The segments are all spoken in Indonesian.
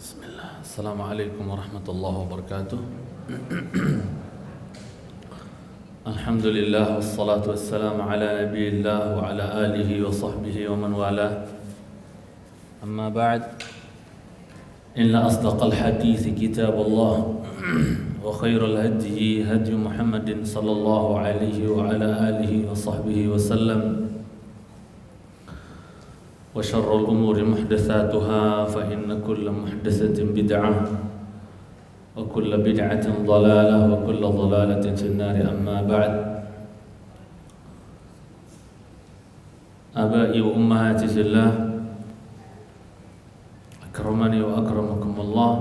Bismillah. Assalamualaikum warahmatullahi wabarakatuh. Alhamdulillah wassalatu wassalamu ala nabiyillah wa ala alihi wa sahbihi wa man wala. Amma ba'd. Inna asdaqal hadithi kitabullah wa khairul hadiyi hadiyu Muhammadin sallallahu alaihi wa ala alihi wa sahbihi wa sallam. وشر الأمور محدثاتها فإن كل محدثة بدعة وكل بدعة ضلالة وكل ضلالة في النار أما بعد آبائي وأمهاتي في الله أكرمني وأكرمكم الله.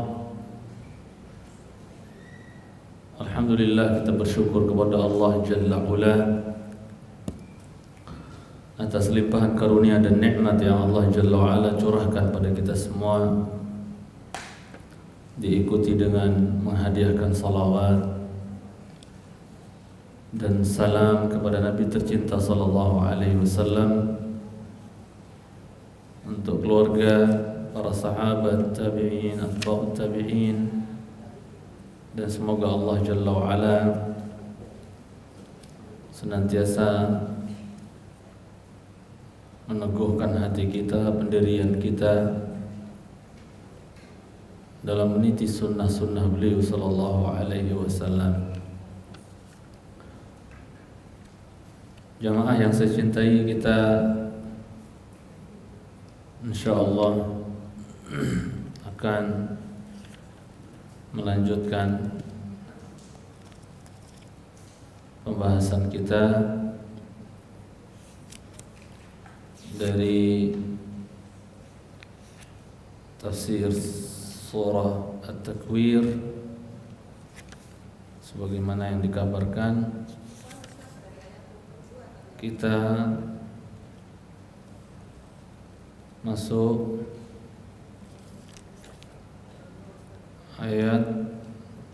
الحمد لله, kita bersyukur kepada Allah Jalla Ula atas limpahan karunia dan nikmat yang Allah Jalla wa'ala curahkan pada kita semua, diikuti dengan menghadiahkan salawat dan salam kepada Nabi tercinta sallallahu alaihi wasallam, untuk keluarga, para sahabat, tabi'in, atba'ut tabi'in, dan semoga Allah Jalla wa'ala senantiasa meneguhkan hati kita, pendirian kita dalam meniti sunnah-sunnah beliau sallallahu alaihi wasallam. Jamaah yang saya cintai, kita insyaallah akan melanjutkan pembahasan kita dari tafsir surah At-Takwir sebagaimana yang dikabarkan. Kita masuk ayat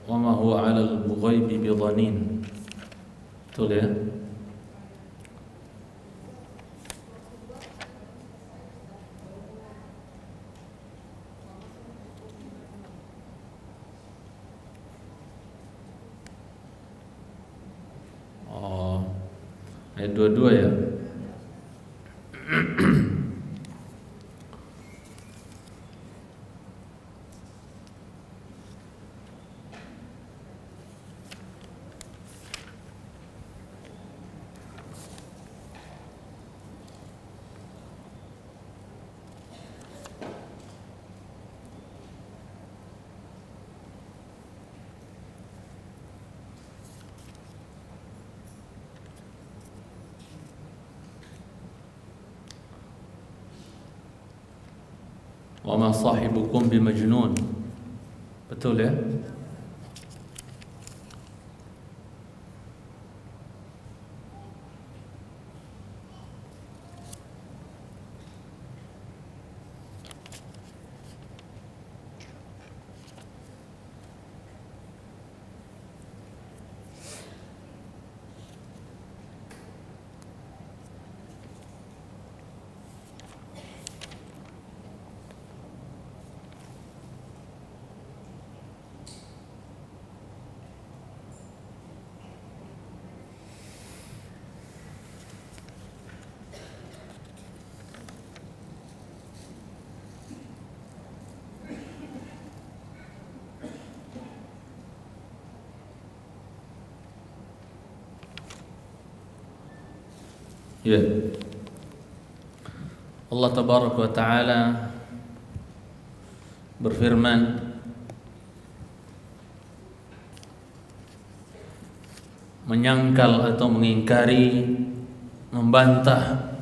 wa ma huwa 'alal ghaibi bidhanin. Betul ya? Ayat 22 ya. وَمَا صَاحِبُكُمْ بِمَجْنُونَ. Betul ya? Ya. Allah tabaraka wa taala berfirman, menyangkal atau mengingkari, membantah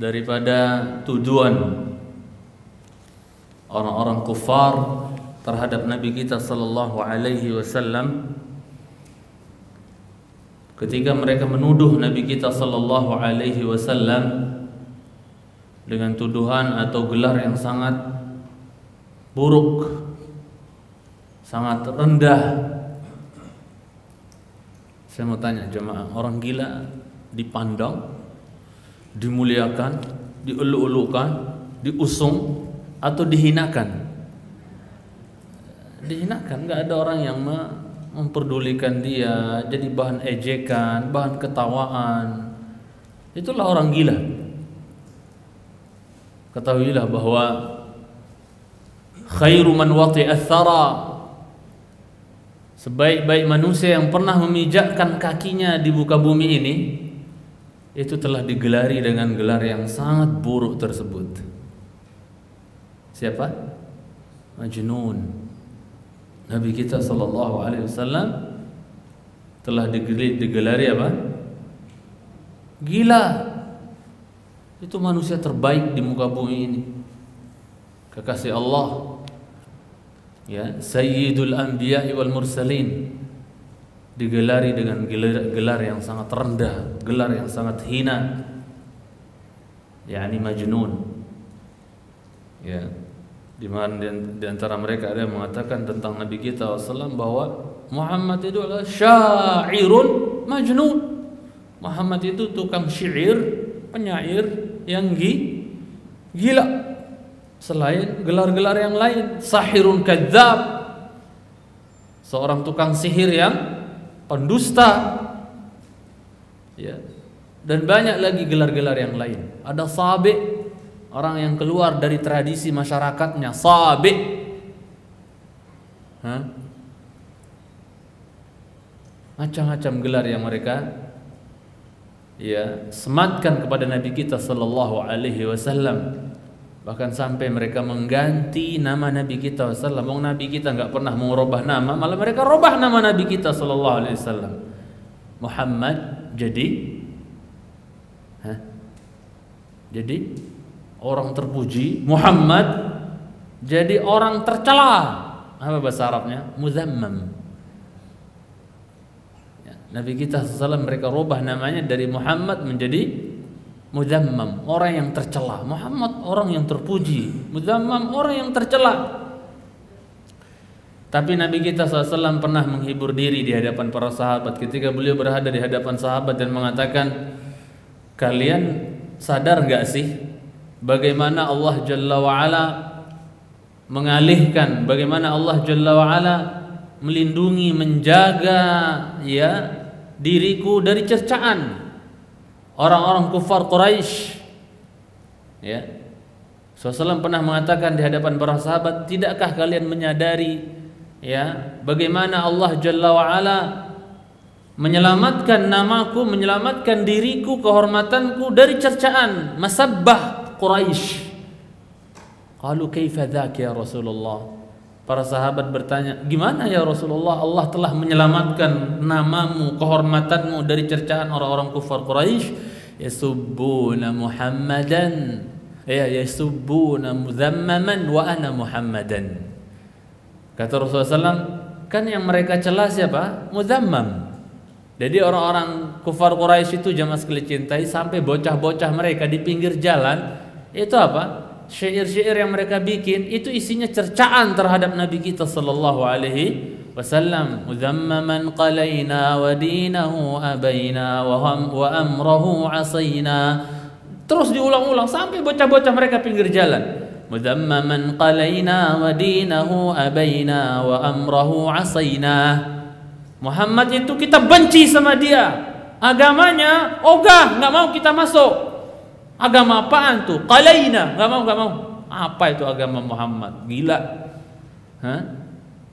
daripada tuduhan orang-orang kufar terhadap Nabi kita sallallahu alaihi wasallam, ketika mereka menuduh Nabi kita sallallahu alaihi wasallam dengan tuduhan atau gelar yang sangat buruk, sangat rendah. Saya mau tanya jemaah, orang gila dipandang, dimuliakan, dieluk-elukan, diusung, atau dihinakan. Dihinakan, nggak ada orang yang memperdulikan dia, jadi bahan ejekan, bahan ketawaan. Itulah orang gila. Ketahuilah bahwa khairu man wati'a tsara, sebaik-baik manusia yang pernah memijakkan kakinya di muka bumi ini, itu telah digelari dengan gelar yang sangat buruk tersebut. Siapa? Majnun. Nabi kita sallallahu alaihi wasallam telah digelari apa? Gila. Itu manusia terbaik di muka bumi ini, kekasih Allah, ya, Sayyidul Anbiya wal Mursalin, digelari dengan gelar yang sangat rendah, gelar yang sangat hina, yakni majnun, ya. Di mana di antara mereka ada yang mengatakan tentang Nabi kita SAW bahwa Muhammad itu adalah syairun majnun. Muhammad itu tukang syair, penyair yang gila. Selain gelar-gelar yang lain, sahirun kadzab, seorang tukang sihir yang pendusta, ya. Dan banyak lagi gelar-gelar yang lain. Ada sabi, orang yang keluar dari tradisi masyarakatnya, sabi. Macam-macam gelar yang mereka, ya, sematkan kepada Nabi kita sallallahu alaihi wasallam. Bahkan sampai mereka mengganti nama Nabi kita sallallahu alaihi wasallam. Nabi kita nggak pernah merubah nama, malah mereka rubah nama Nabi kita sallallahu alaihi wasallam. Muhammad jadi orang terpuji, Muhammad jadi orang tercela. Apa bahasa Arabnya? Muzammam. Ya, Nabi kita sallallahu alaihi wasallam mereka rubah namanya dari Muhammad menjadi Muzammam, orang yang tercela. Muhammad orang yang terpuji, Muzammam orang yang tercela. Tapi Nabi kita sallallahu alaihi wasallam pernah menghibur diri di hadapan para sahabat ketika beliau berada di hadapan sahabat dan mengatakan, "Kalian sadar gak sih bagaimana Allah Jalla wa'ala mengalihkan, bagaimana Allah Jalla wa'ala melindungi, menjaga, ya, diriku dari cercaan orang-orang kufar Quraisy." Ya, Rasulullah pernah mengatakan di hadapan para sahabat, "Tidakkah kalian menyadari, ya, bagaimana Allah Jalla wa'ala menyelamatkan namaku, menyelamatkan diriku, kehormatanku dari cercaan masabbah Quraisy." Qalu kaifa dzak ya Rasulullah? Para sahabat bertanya, "Gimana ya Rasulullah Allah telah menyelamatkan namamu, kehormatanmu dari cercaan orang-orang kufar Quraisy?" "Yasubbuna Muhammadan, ya yasubbuna muzammaman wa ana Muhammadan." Kata Rasulullah SAW, kan yang mereka celah siapa? Muzammam. Jadi orang-orang kufar Quraisy itu jamaah sekali cintai, sampai bocah-bocah mereka di pinggir jalan itu apa? Syair-syair yang mereka bikin itu isinya cercaan terhadap Nabi kita sallallahu alaihi wasallam. "Muzammaman qalaina wa dinahu abaina wa amrahu asaina." Terus diulang-ulang sampai bocah-bocah mereka pinggir jalan. "Muzammaman qalaina wa dinahu abaina wa amrahu asaina." Muhammad itu kita benci sama dia, agamanya ogah, nggak mau kita masuk. Agama apaan tuh? Qalaina, nggak mau. Apa itu agama Muhammad? Gila.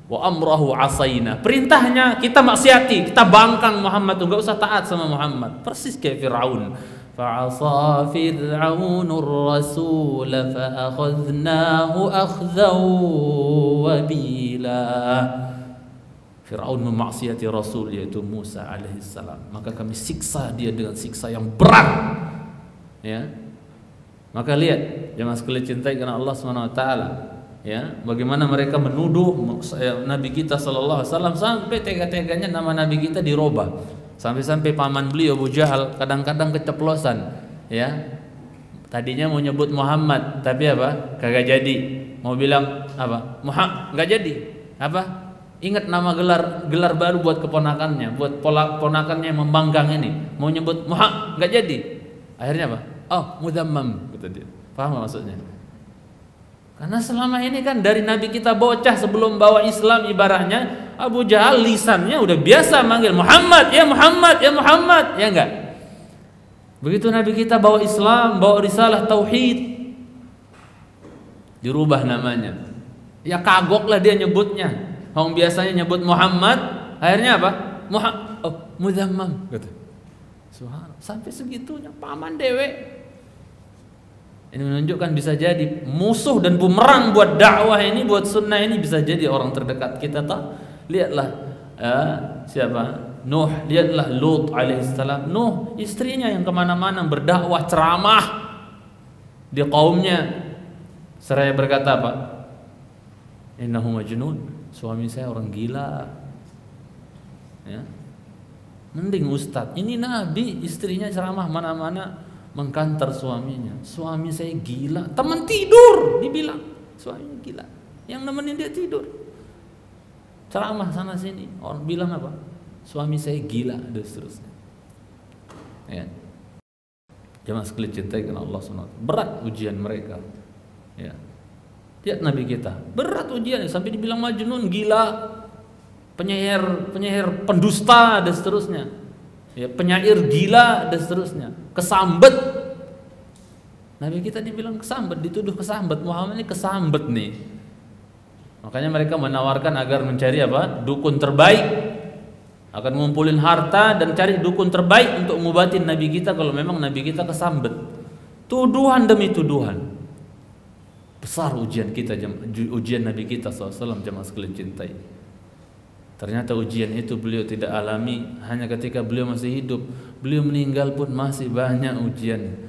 Wa amrahu asaina, perintahnya kita maksiati, kita bangkang Muhammad tuh, nggak usah taat sama Muhammad. Persis kayak Fir'aun. Fa'asa Fir'aunur rasul fa'akhadnahu akhdaw wabila. Fir'aun memaksiati Rasul yaitu Musa alaihissalam, maka kami siksa dia dengan siksa yang berat. Ya, maka lihat jemaah sekalian cintai karena Allah SWT, ya, bagaimana mereka menuduh Nabi kita sallallahu alaihi wasallam sampai tega-teganya nama Nabi kita dirubah. Sampai-sampai paman beliau Abu Jahal kadang-kadang keceplosan, ya. Tadinya mau nyebut Muhammad, tapi apa? Kagak jadi. Mau bilang apa? Muhammad, enggak jadi. Apa? Ingat nama gelar baru buat keponakannya, buat ponakannya yang membangkang ini. Mau nyebut Muhammad, nggak jadi. Akhirnya apa? Oh, Muzammam, kata dia. Paham nggak maksudnya? Karena selama ini kan dari nabi kita bocah sebelum bawa Islam, ibaratnya Abu Jahal lisannya udah biasa manggil Muhammad, ya Muhammad, ya Muhammad, ya enggak? Begitu nabi kita bawa Islam, bawa risalah tauhid, dirubah namanya. Ya kagoklah dia nyebutnya. Orang biasanya nyebut Muhammad, akhirnya apa? Mudhammam gitu. Subhanallah, sampai segitunya paman dewe. Ini menunjukkan bisa jadi musuh dan bumerang buat dakwah ini, buat sunnah ini, bisa jadi orang terdekat kita. Lihatlah siapa? Nuh, lihatlah Lut alaihissalam. Nuh, istrinya yang kemana-mana berdakwah, ceramah di kaumnya, seraya berkata apa? Innahu majnun, suami saya orang gila. Ya. Mending ustadz, ini nabi, istrinya ceramah mana-mana mengkantar suaminya. Suami saya gila, teman tidur dibilang suaminya gila, yang nemenin dia tidur, ceramah sana sini, orang bilang apa? Suami saya gila, dan seterusnya. Ya. Jangan sekali cintai karena Allah SWT. Berat ujian mereka. Ya. Lihat nabi kita, berat ujiannya sampai dibilang majnun, gila, penyair pendusta, dan seterusnya. Ya, penyair gila dan seterusnya, kesambet. Nabi kita dibilang kesambet, dituduh kesambet. Muhammad ini kesambet nih. Makanya mereka menawarkan agar mencari apa? Dukun terbaik. Akan ngumpulin harta dan cari dukun terbaik untuk ngobatin nabi kita kalau memang nabi kita kesambet. Tuduhan demi tuduhan. Besar ujian kita, ujian nabi kita SAW, jamaah sekalian cintai. Ternyata ujian itu beliau tidak alami hanya ketika beliau masih hidup. Beliau meninggal pun masih banyak ujian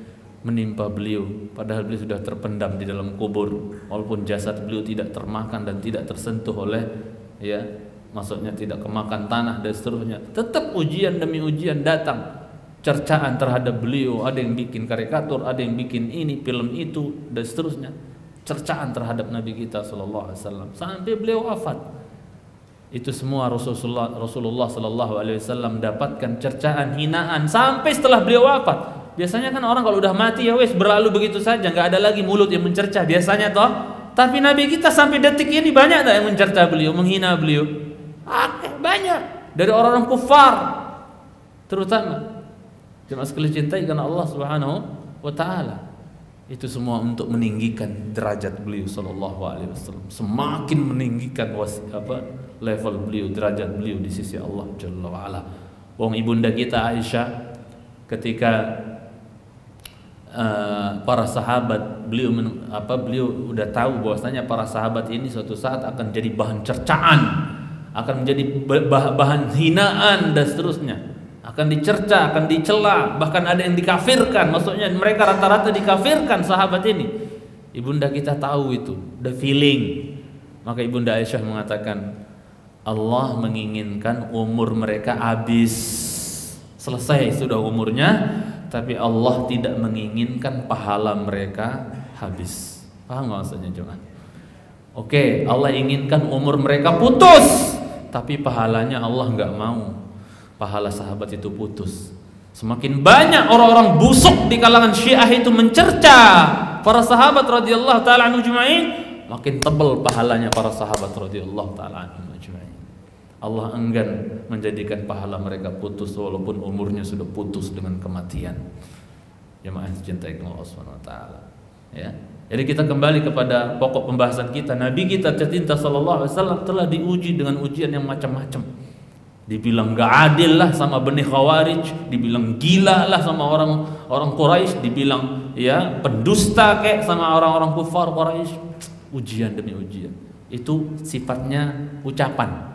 menimpa beliau. Padahal beliau sudah terpendam di dalam kubur, walaupun jasad beliau tidak termakan dan tidak tersentuh oleh, ya, maksudnya tidak kemakan tanah dan seterusnya. Tetap ujian demi ujian datang. Cercaan terhadap beliau, ada yang bikin karikatur, ada yang bikin ini, film itu, dan seterusnya. Cercaan terhadap nabi kita sallallahu alaihi wasallam sampai beliau wafat. Itu semua Rasulullah Sallallahu Alaihi Wasallam dapatkan cercaan, hinaan sampai setelah beliau wafat. Biasanya kan orang kalau udah mati ya wes berlalu begitu saja, nggak ada lagi mulut yang mencerca biasanya toh. Tapi nabi kita sampai detik ini banyak tak yang mencerca beliau, menghina beliau. Banyak dari orang-orang kufar terutama. Jemaah sekalian cintai karena Allah Subhanahu Wa Taala. Itu semua untuk meninggikan derajat beliau Sallallahu Alaihi Wasallam. Semakin meninggikan level beliau, derajat beliau di sisi Allah Jalla wa'ala. Wong ibunda kita Aisyah, ketika para sahabat, beliau udah tahu bahwasanya para sahabat ini suatu saat akan jadi bahan cercaan, akan menjadi bahan hinaan dan seterusnya, akan dicerca, akan dicela, bahkan ada yang dikafirkan. Maksudnya mereka rata-rata dikafirkan sahabat ini. Ibunda kita tahu itu, the feeling. Maka ibunda Aisyah mengatakan, Allah menginginkan umur mereka habis, selesai sudah umurnya, tapi Allah tidak menginginkan pahala mereka habis. Paham maksudnya jangan? Oke, Allah inginkan umur mereka putus, tapi pahalanya Allah nggak mau pahala sahabat itu putus. Semakin banyak orang-orang busuk di kalangan Syiah itu mencerca para sahabat radhiyallahu taala anhum ajma'in, makin tebal pahalanya para sahabat radhiyallahu taala anhum ajma'in. Allah enggan menjadikan pahala mereka putus walaupun umurnya sudah putus dengan kematian. Jemaah yang dicintai Allah Subhanahu wa taala. Ya. Jadi kita kembali kepada pokok pembahasan kita. Nabi kita tercinta sallallahu alaihi wasallam telah diuji dengan ujian yang macam-macam. Dibilang gak adil lah sama Bani Khawarij, dibilang gila lah sama orang Quraisy, dibilang ya pendusta kayak sama orang-orang kufar Quraisy. Ujian demi ujian. Itu sifatnya ucapan.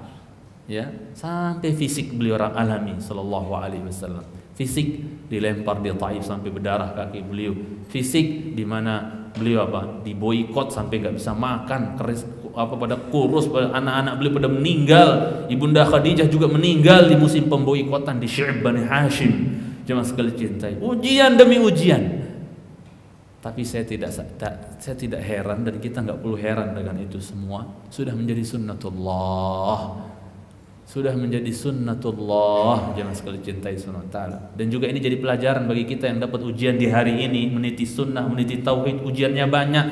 Ya, sampai fisik beliau alami sallallahu alaihi wasallam. Fisik dilempar di Taif sampai berdarah kaki beliau. Fisik di mana beliau apa? Diboikot sampai nggak bisa makan, keris apa pada kurus, anak-anak beliau pada meninggal. Ibunda Khadijah juga meninggal di musim pemboikotan di Syu'ib Bani Hashim. Jemaah sekalian cintai. Ujian demi ujian. Tapi saya tidak heran dan kita nggak perlu heran dengan itu semua. Sudah menjadi sunnatullah. Sudah menjadi sunnatullah, jangan sekali cintai sunnah ta'ala. Dan juga ini jadi pelajaran bagi kita yang dapat ujian di hari ini, meniti sunnah, meniti tauhid, ujiannya banyak.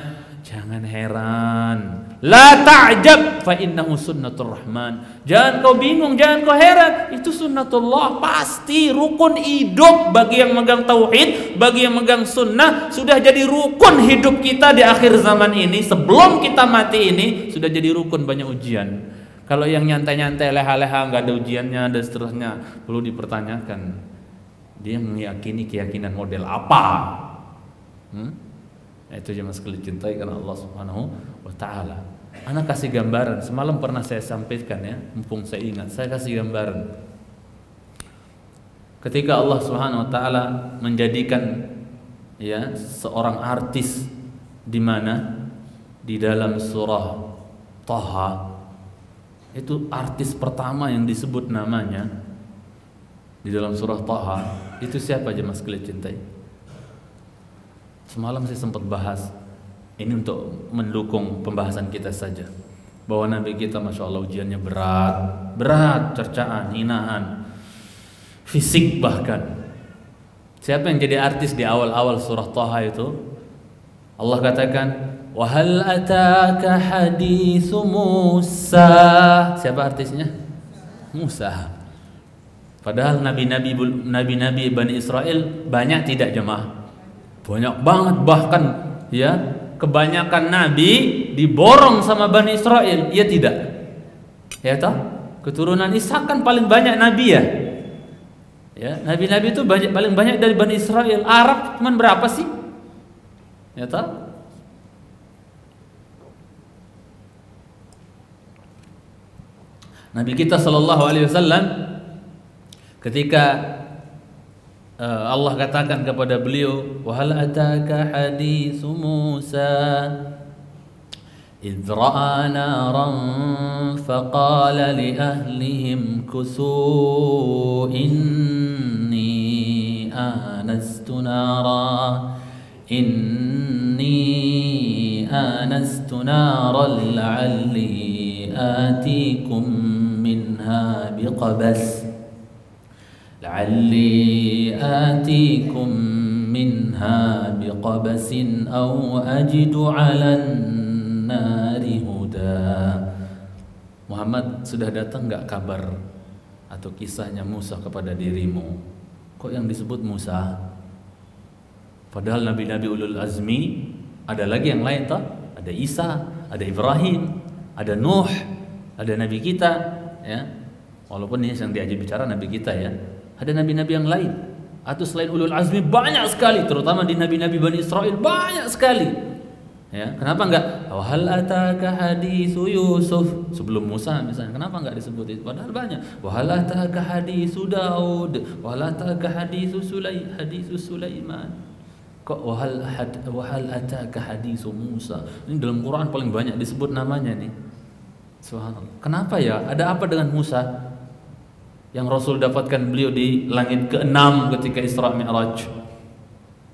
Jangan heran. La ta'jab fa innahu sunnatur rahman. Jangan kau bingung, jangan kau heran. Itu sunnatullah, pasti rukun hidup bagi yang megang tauhid, bagi yang megang sunnah, sudah jadi rukun hidup kita di akhir zaman ini. Sebelum kita mati ini sudah jadi rukun, banyak ujian. Kalau yang nyantai-nyantai, leha-leha, nggak ada ujiannya dan seterusnya, perlu dipertanyakan. Dia meyakini keyakinan model apa? Itu jangan sekali cintai karena Allah Subhanahu wa Ta'ala. Ana kasih gambaran, semalam pernah saya sampaikan ya, mumpung saya ingat, saya kasih gambaran. Ketika Allah Subhanahu wa Ta'ala menjadikan ya seorang artis, di mana di dalam surah Taha itu artis pertama yang disebut namanya di dalam surah Taha itu siapa jemaah sekalian cintai? Semalam saya sempat bahas ini untuk mendukung pembahasan kita saja, bahwa Nabi kita masya Allah ujiannya berat, berat, cercaan, hinaan, fisik bahkan. Siapa yang jadi artis di awal-awal surah Taha itu? Allah katakan, wa hal ataka hadisu Musa. Siapa artisnya? Musa. Padahal nabi-nabi Bani Israel banyak tidak jemaah? Banyak banget, bahkan ya kebanyakan nabi diborong sama Bani Israel, ya tidak? Ya toh, keturunan Ishak kan paling banyak nabi ya. Ya, nabi-nabi itu paling banyak dari Bani Israel. Arab cuman berapa sih? Ya toh? Nabi kita sallallahu alaihi wasallam ketika Allah katakan kepada beliau, wa hal ataka hadisu Musa idh ra'a naran faqala li ahlihim kusu inni anastu nara la'alli atikum minha biqabas لعلي آتيكم منها بقبس أو أجد على النار هدى. Muhammad, sudah datang nggak kabar atau kisahnya Musa kepada dirimu? Kok yang disebut Musa? Padahal nabi-nabi ulul azmi ada lagi yang lain toh? Ada Isa, ada Ibrahim, ada Nuh, ada nabi kita ya. Walaupun ini yang diajak bicara nabi kita ya. Ada nabi-nabi yang lain atau selain ulul azmi banyak sekali, terutama di nabi-nabi Bani Israel banyak sekali ya. Kenapa enggak wahal ataka hadisu Yusuf sebelum Musa misalnya? Kenapa enggak disebut itu? Padahal banyak. Wahal ataka hadisu Daud, wahal ataka hadisu Sulaiman. Kok wahal ataka hadisu Musa? Ini dalam Quran paling banyak disebut namanya nih. Subhanallah. Kenapa ya? Ada apa dengan Musa yang Rasul dapatkan beliau di langit ke-6 ketika Isra Mi'raj?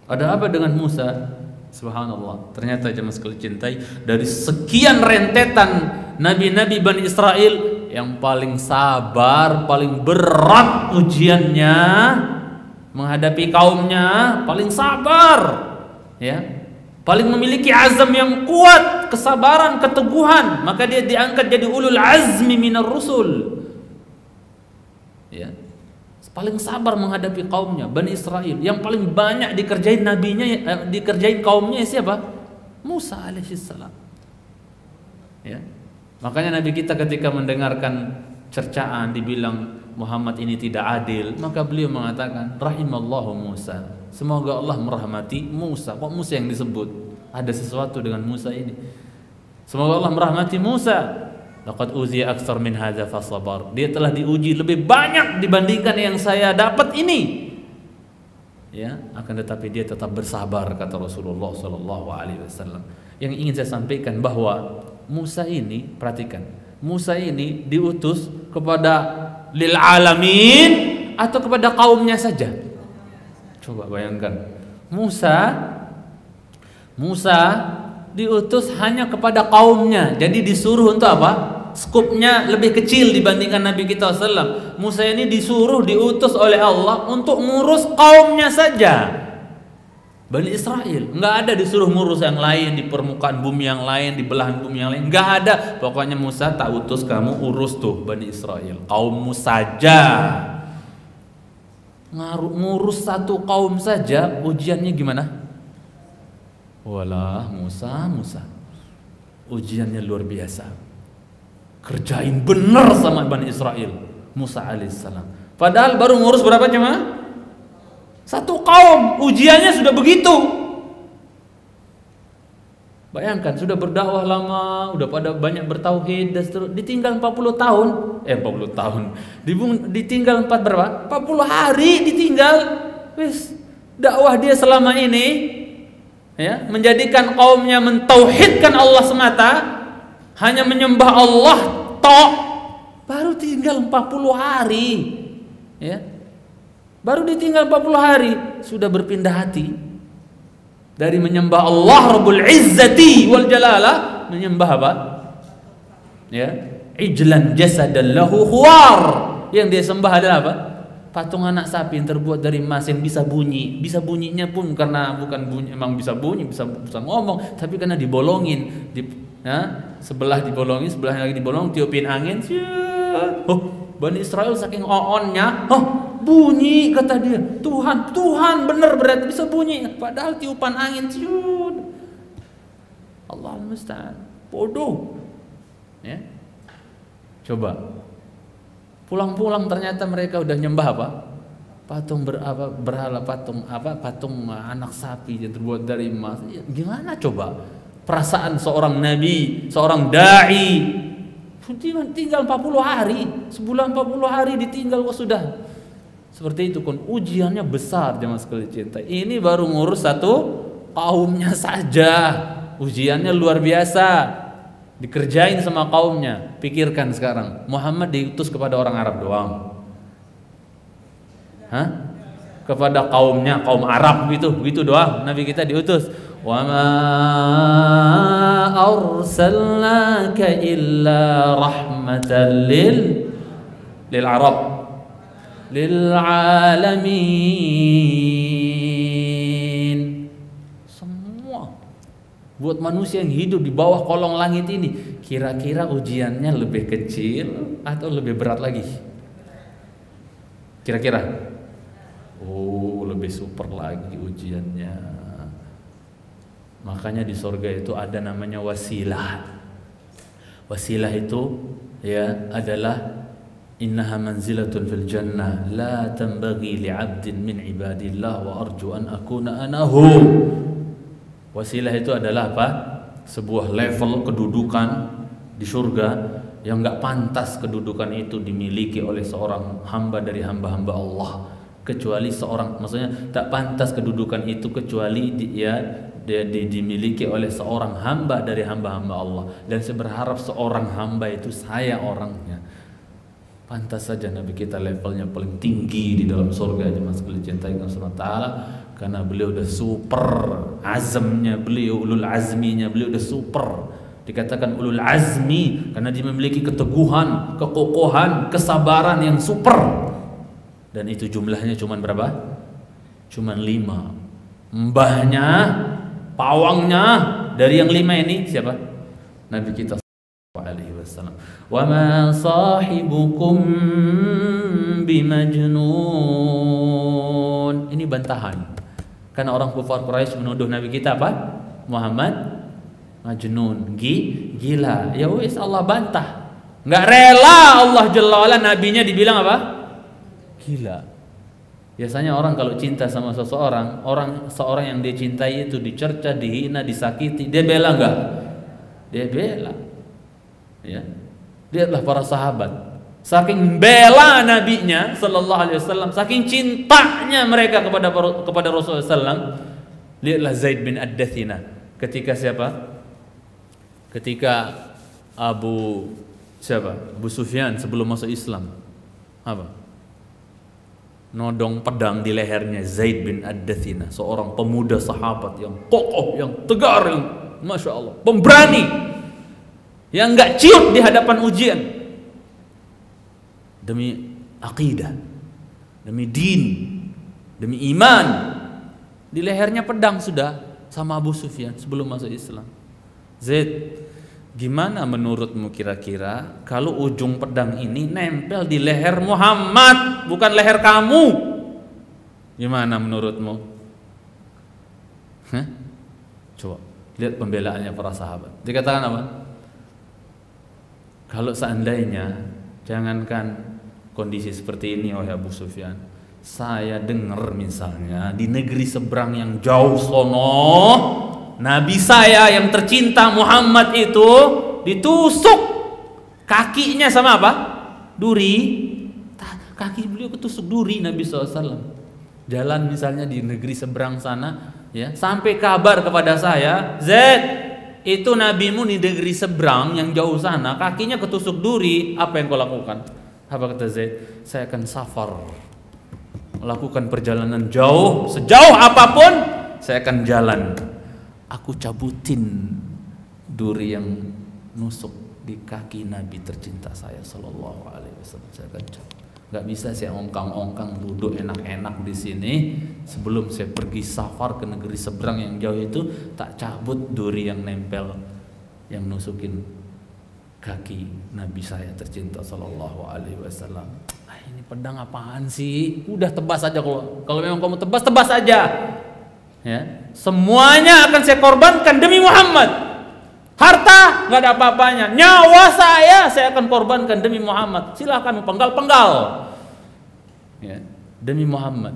Ada apa dengan Musa? Subhanallah. Ternyata jemaah sekalian cintai, dari sekian rentetan nabi-nabi Bani Israel, yang paling sabar, paling berat ujiannya menghadapi kaumnya, paling sabar ya, paling memiliki azam yang kuat, kesabaran, keteguhan, maka dia diangkat jadi ulul azmi minar rusul. Ya, paling sabar menghadapi kaumnya Bani Israel, yang paling banyak dikerjain nabinya, dikerjain kaumnya siapa? Musa alaihissalam. Ya, makanya nabi kita ketika mendengarkan cercaan dibilang Muhammad ini tidak adil, maka beliau mengatakan rahimallahu Musa, semoga Allah merahmati Musa. Kok Musa yang disebut? Ada sesuatu dengan Musa ini. Semoga Allah merahmati Musa. Laqad uziya aktsar min hadza fasabar. Dia telah diuji lebih banyak dibandingkan yang saya dapat ini. Ya, akan tetapi dia tetap bersabar, kata Rasulullah sallallahu alaihi wasallam. Yang ingin saya sampaikan bahwa Musa ini, perhatikan, Musa ini diutus kepada lil alamin atau kepada kaumnya saja? Coba bayangkan. Musa diutus hanya kepada kaumnya, jadi disuruh untuk apa? Skupnya lebih kecil dibandingkan Nabi kita SAW. Musa ini disuruh, diutus oleh Allah untuk ngurus kaumnya saja. Bani Israel, nggak ada disuruh ngurus yang lain di permukaan bumi yang lain, di belahan bumi yang lain, nggak ada. Pokoknya Musa tak utus kamu urus tuh Bani Israel, kaummu saja. Ngurus satu kaum saja, ujiannya gimana? Walah Musa, ujiannya luar biasa. Kerjain bener sama Bani Israel, Musa alaihissalam. Padahal baru ngurus berapa jemaah? Satu kaum, ujiannya sudah begitu. Bayangkan, sudah berdakwah lama, udah pada banyak bertauhid dan seterusnya, ditinggal 40 tahun, ditinggal 40 hari ditinggal. Wis, dakwah dia selama ini ya, menjadikan kaumnya mentauhidkan Allah semata, hanya menyembah Allah tok. Baru tinggal 40 hari ya. Baru ditinggal 40 hari sudah berpindah hati dari menyembah Allah Rabbul Izzati wal Jalalah menyembah apa? Ya, ijlan jasadan lahu huwar. Yang dia sembah adalah apa? Patung anak sapi yang terbuat dari emas yang bisa bunyi. Bisa bunyinya pun karena bukan bunyi, emang bisa bunyi, bisa ngomong, tapi karena dibolongin, sebelah dibolongin, sebelahnya lagi dibolong, tiupin angin. Oh, Bani Israel saking on-nya, oh bunyi kata dia, Tuhan bener berarti bisa bunyi, padahal tiupan angin. Allah musta'an, bodoh ya. Coba pulang-pulang ternyata mereka udah nyembah apa? Patung anak sapi yang terbuat dari emas. Gimana coba perasaan seorang nabi, seorang dai, tinggal 40 hari, sebulan 40 hari ditinggal kok sudah seperti itu. Kan ujiannya besar jemaah sekalian cinta. Ini baru ngurus satu kaumnya saja, ujiannya luar biasa, dikerjain sama kaumnya. Pikirkan sekarang, Muhammad diutus kepada orang Arab doang? Hah? Kepada kaumnya, kaum Arab gitu doang Nabi kita diutus? Wa ma arsalnaka illa rahmatan lil Arab lil'alamin. Semua buat manusia yang hidup di bawah kolong langit ini. Kira-kira ujiannya lebih kecil atau lebih berat lagi? Kira-kira? Oh, lebih super lagi ujiannya. Makanya di surga itu ada namanya wasilah. Wasilah itu ya adalah innaha manzilatun fil jannah la tanbaghi li'abdin min ibadillah wa arju an akuna anahu. Wasilah itu adalah apa? Sebuah level kedudukan di surga yang enggak pantas kedudukan itu dimiliki oleh seorang hamba dari hamba-hamba Allah, kecuali seorang, maksudnya tak pantas kedudukan itu kecuali dimiliki oleh seorang hamba dari hamba-hamba Allah. Dan saya berharap seorang hamba itu saya orangnya. Pantas saja Nabi kita levelnya paling tinggi di dalam surga jemaah sekalian cintai Allah Subhanahu wa taala, karena beliau udah super azamnya, beliau ulul azminya, beliau udah super. Dikatakan ulul azmi karena dia memiliki keteguhan, kekokohan, kesabaran yang super. Dan itu jumlahnya cuman berapa? Cuman 5. Mbahnya, pawangnya dari yang 5 ini siapa? Nabi kita alaihi wasallam. Wa ma sahibukum bimajnun. Ini bantahan karena orang kufar Quraisy menuduh Nabi kita apa? Muhammad majnun, gila. Ya wis, Allah bantah. Enggak rela Allah jalla wa'ala nabinya dibilang apa? Gila. Biasanya orang kalau cinta sama seseorang, seorang yang dia cintai itu dicerca, dihina, disakiti, dia bela enggak? Dia bela. Ya. Lihatlah para sahabat, saking bela nabinya sallallahu alaihi wasallam, saking cintanya mereka kepada Rasulullah sallam. Lihatlah Zaid bin Ad-Dathina ketika siapa? Ketika Abu Sufyan sebelum masuk Islam. Apa? Nodong pedang di lehernya Zaid bin Ad-Dathina, seorang pemuda sahabat yang kokoh, yang tegar, yang masya Allah, pemberani, yang enggak ciut di hadapan ujian demi akidah, demi din, demi iman. Di lehernya pedang sudah sama Abu Sufyan sebelum masuk Islam. Zaid, gimana menurutmu kira-kira kalau ujung pedang ini nempel di leher Muhammad, bukan leher kamu? Gimana menurutmu? Hah? Coba lihat pembelaannya para sahabat. Dikatakan apa? Kalau seandainya, jangankan kondisi seperti ini oleh Abu Sufyan, saya dengar misalnya di negeri seberang yang jauh sono, Nabi saya yang tercinta Muhammad itu ditusuk kakinya sama apa? Duri. Kaki beliau ketusuk duri Nabi SAW. Jalan misalnya di negeri seberang sana, ya, sampai kabar kepada saya, Zed, itu nabimu di negeri seberang yang jauh sana kakinya ketusuk duri, apa yang kau lakukan? Apa kata Zaid? Saya akan safar, melakukan perjalanan jauh, sejauh apapun saya akan jalan, aku cabutin duri yang nusuk di kaki Nabi tercinta saya sallallahu alaihi wasallam. Saya akan cabut, nggak bisa saya ongkang-ongkang duduk enak-enak di sini sebelum saya pergi safar ke negeri seberang yang jauh itu, tak cabut duri yang nempel, yang nusukin kaki Nabi saya tercinta sallallahu alaihi wasallam. Ah, ini pedang apaan sih? Udah tebas aja, kalau memang kamu tebas, tebas aja. Ya, semuanya akan saya korbankan demi Muhammad. Harta nggak ada apa-apanya, nyawa saya akan korbankan demi Muhammad. Silahkan penggal-penggal, ya, demi Muhammad.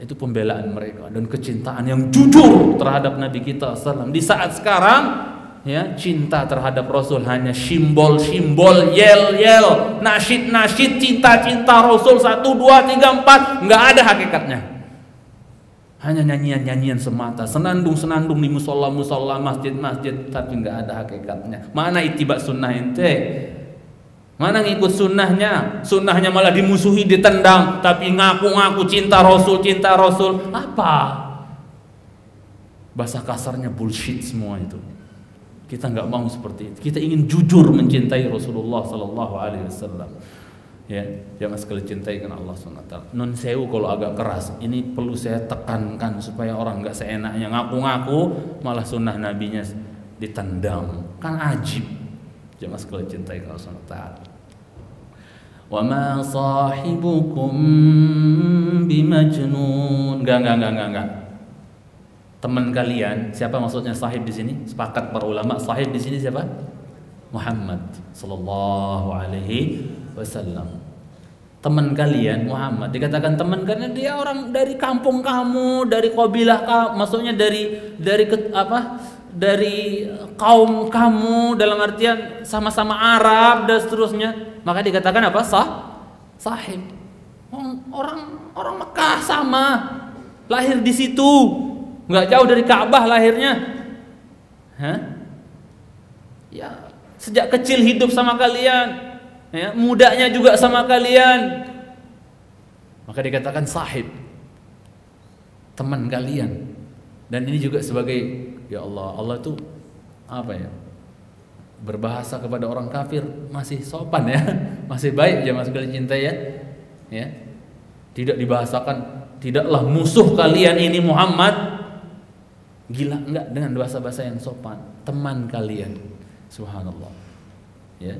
Itu pembelaan mereka dan kecintaan yang jujur terhadap Nabi kita SAW. Di saat sekarang, ya, cinta terhadap Rasul hanya simbol-simbol, yel-yel, nasyid-nasyid, cinta-cinta Rasul 1, 2, 3, 4, nggak ada hakikatnya. Hanya nyanyian-nyanyian semata, senandung-senandung di musola-musola, masjid-masjid, tapi nggak ada hakikatnya. Mana ittiba sunnah ente? Mana ngikut sunnahnya? Sunnahnya malah dimusuhi, ditendang, tapi ngaku-ngaku cinta Rasul, cinta Rasul. Apa? Bahasa kasarnya bullshit semua itu. Kita nggak mau seperti itu. Kita ingin jujur mencintai Rasulullah Sallallahu Alaihi Wasallam. Ya, jangan sekali cintai karena Allah SWT. Non sewu kalau agak keras. Ini perlu saya tekankan supaya orang nggak seenaknya ngaku-ngaku malah sunnah nabinya ditendang. Kan ajib. Jangan sekali cintai karena Allah SWT. Wa ma sahibukum bimajnun. Enggak. Teman kalian, siapa maksudnya sahib di sini? Sepakat para ulama, sahib di sini siapa? Muhammad sallallahu alaihi wasallam. Teman kalian Muhammad, dikatakan teman karena dia orang dari kampung kamu, dari qabilah kamu, maksudnya dari kaum kamu, dalam artian sama-sama Arab dan seterusnya. Maka dikatakan apa? Sahib. Orang Mekah sama, lahir di situ, nggak jauh dari Ka'bah lahirnya. Hah? Ya, sejak kecil hidup sama kalian. Ya, mudanya juga sama kalian, maka dikatakan sahib, teman kalian. Dan ini juga sebagai, ya Allah itu apa ya, berbahasa kepada orang kafir masih sopan, ya, masih baik ya, masih kalian cinta, ya, ya, tidak dibahasakan tidaklah musuh kalian ini Muhammad, gila, enggak, dengan bahasa yang sopan, teman kalian. Subhanallah, ya.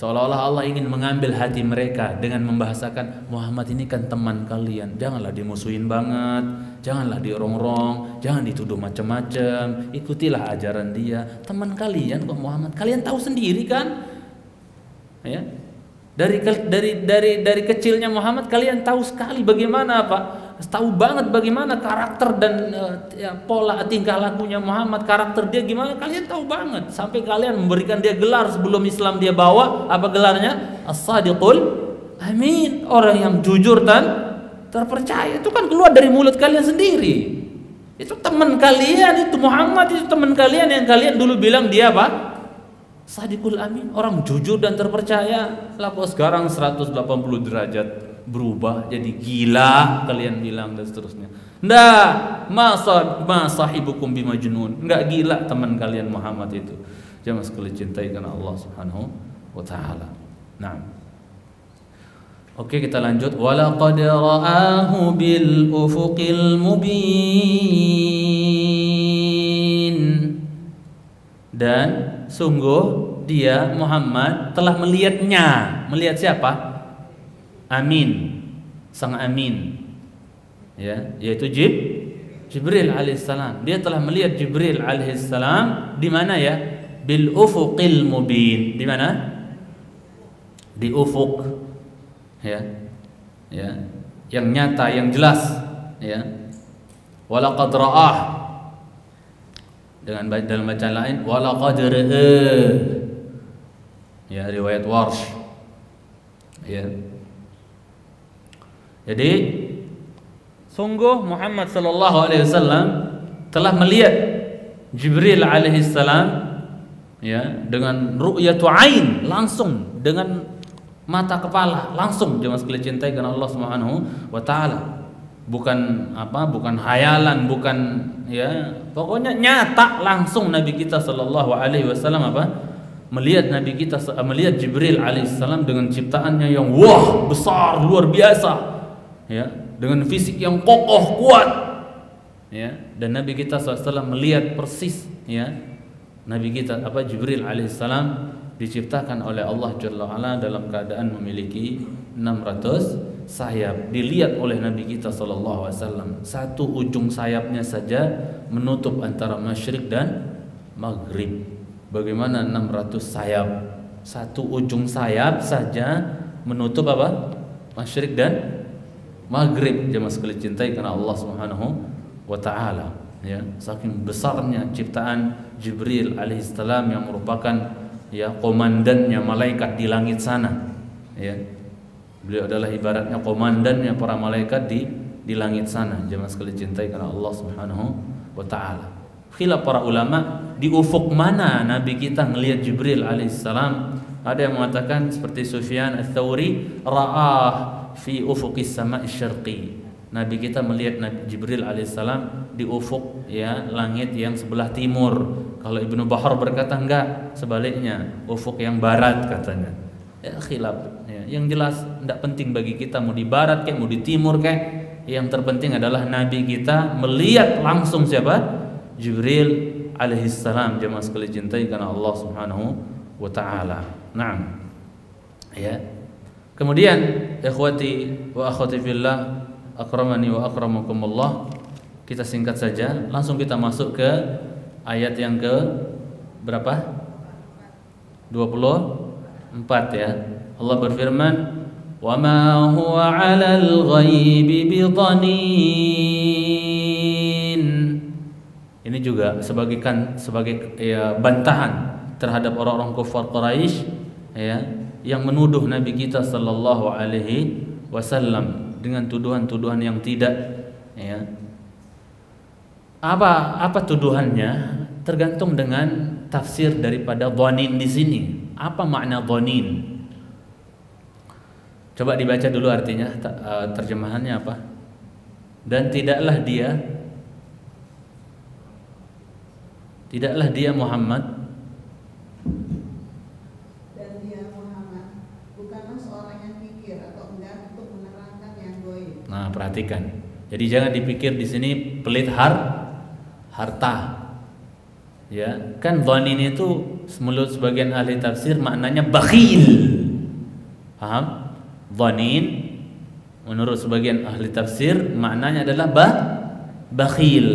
Seolah-olah Allah ingin mengambil hati mereka dengan membahasakan Muhammad ini kan teman kalian, janganlah dimusuhin banget, janganlah dirongrong, jangan dituduh macam-macam, ikutilah ajaran dia, teman kalian kok Muhammad, kalian tahu sendiri kan, ya, dari kecilnya Muhammad kalian tahu sekali bagaimana apa, tahu banget bagaimana karakter dan ya, pola tingkah lakunya Muhammad, karakter dia gimana kalian tahu banget, sampai kalian memberikan dia gelar sebelum Islam dia bawa apa gelarnya, As-Sadiqul Amin, orang yang jujur dan terpercaya. Itu kan keluar dari mulut kalian sendiri, itu teman kalian, itu Muhammad itu teman kalian yang kalian dulu bilang dia apa, Sadiqul Amin, orang jujur dan terpercaya. Lah kok sekarang 180 derajat berubah jadi gila kalian bilang dan seterusnya. Nggak, ma sahibukum bimajnun, nggak gila teman kalian Muhammad itu. Jangan sekali cintai karena Allah Subhanahu wa taala. Nah, Oke, kita lanjut. Walaqad ra'ahu bil ufuqil mubin. Dan sungguh dia Muhammad telah melihatnya. Melihat siapa? Amin. Sang Amin. Ya, yaitu Jibril alaihissalam. Dia telah melihat Jibril alaihissalam di mana ya? Bil ufuqil mubin. Di mana? Di ufuk, ya, ya, yang nyata, yang jelas, ya. Walaqad ra'ah, dengan dalam bacaan lain walaqad ra'a, ya, riwayat Warsh, ya. Jadi sungguh Muhammad sallallahu alaihi wasallam telah melihat Jibril alaihi salam, ya, dengan ru'yatu ain, langsung dengan mata kepala, langsung. Jemaah sekalian cintai karena Allah Subhanahu wa taala. Bukan apa? Bukan hayalan, bukan, ya, pokoknya nyata langsung Nabi kita sallallahu alaihi wasallam apa? Melihat Nabi kita, melihat Jibril alaihi salam dengan ciptaannya yang wah, besar, luar biasa. Ya, dengan fisik yang kokoh, kuat. Ya, dan Nabi kita sallallahu alaihi wasallam melihat persis, ya. Nabi kita apa Jibril alaihissalam diciptakan oleh Allah Jalla wa'ala dalam keadaan memiliki 600 sayap. Dilihat oleh Nabi kita sallallahu alaihi wasallam, satu ujung sayapnya saja menutup antara masyrik dan maghrib. Bagaimana 600 sayap? Satu ujung sayap saja menutup apa? Masyrik dan maghrib. Jemaah sekalian cintai karena Allah Subhanahu wa taala. Ya, saking besarnya ciptaan Jibril alaihissalam yang merupakan, ya, komandannya malaikat di langit sana, ya. Beliau adalah ibaratnya komandannya para malaikat di langit sana. Jemaah sekalian cintai karena Allah Subhanahu wa taala. Khilaf para ulama di ufuk mana Nabi kita melihat Jibril alaihissalam. Ada yang mengatakan seperti Sufyan ats-Tsauri, ra'ah fi ufuqis sama'is syarqi. Nabi kita melihat Nabi Jibril alaihissalam di ufuk, ya, langit yang sebelah timur. Kalau Ibnu Bahar berkata enggak, sebaliknya ufuk yang barat katanya. Ya, khilaf, ya. Yang jelas enggak penting bagi kita mau di barat kayak mau di timur kayak. Yang terpenting adalah Nabi kita melihat langsung siapa? Jibril alaihissalam. Jemaah sekalian cintai karena Allah Subhanahu wa taala. Naam. Ya. Kemudian ikhwati wa akhwati fillah, akramani wa akramakumullah, kita singkat saja, langsung kita masuk ke ayat yang ke berapa? 24, ya. Allah berfirman, "Wa ma huwa 'alal ghaibi bidanin." Ini juga sebagai ya, bantahan terhadap orang-orang kufar Quraisy, ya, yang menuduh Nabi kita sallallahu alaihi wasallam dengan tuduhan-tuduhan yang tidak, ya. Apa tuduhannya tergantung dengan tafsir daripada dhanin di sini. Apa makna dhanin? Coba dibaca dulu artinya, terjemahannya apa? Dan tidaklah dia Muhammad, nah, perhatikan. Jadi jangan dipikir di sini pelit harta. Ya, kan dhanin itu menurut sebagian ahli tafsir maknanya bakhil. Paham? Dhanin menurut sebagian ahli tafsir maknanya adalah bakhil.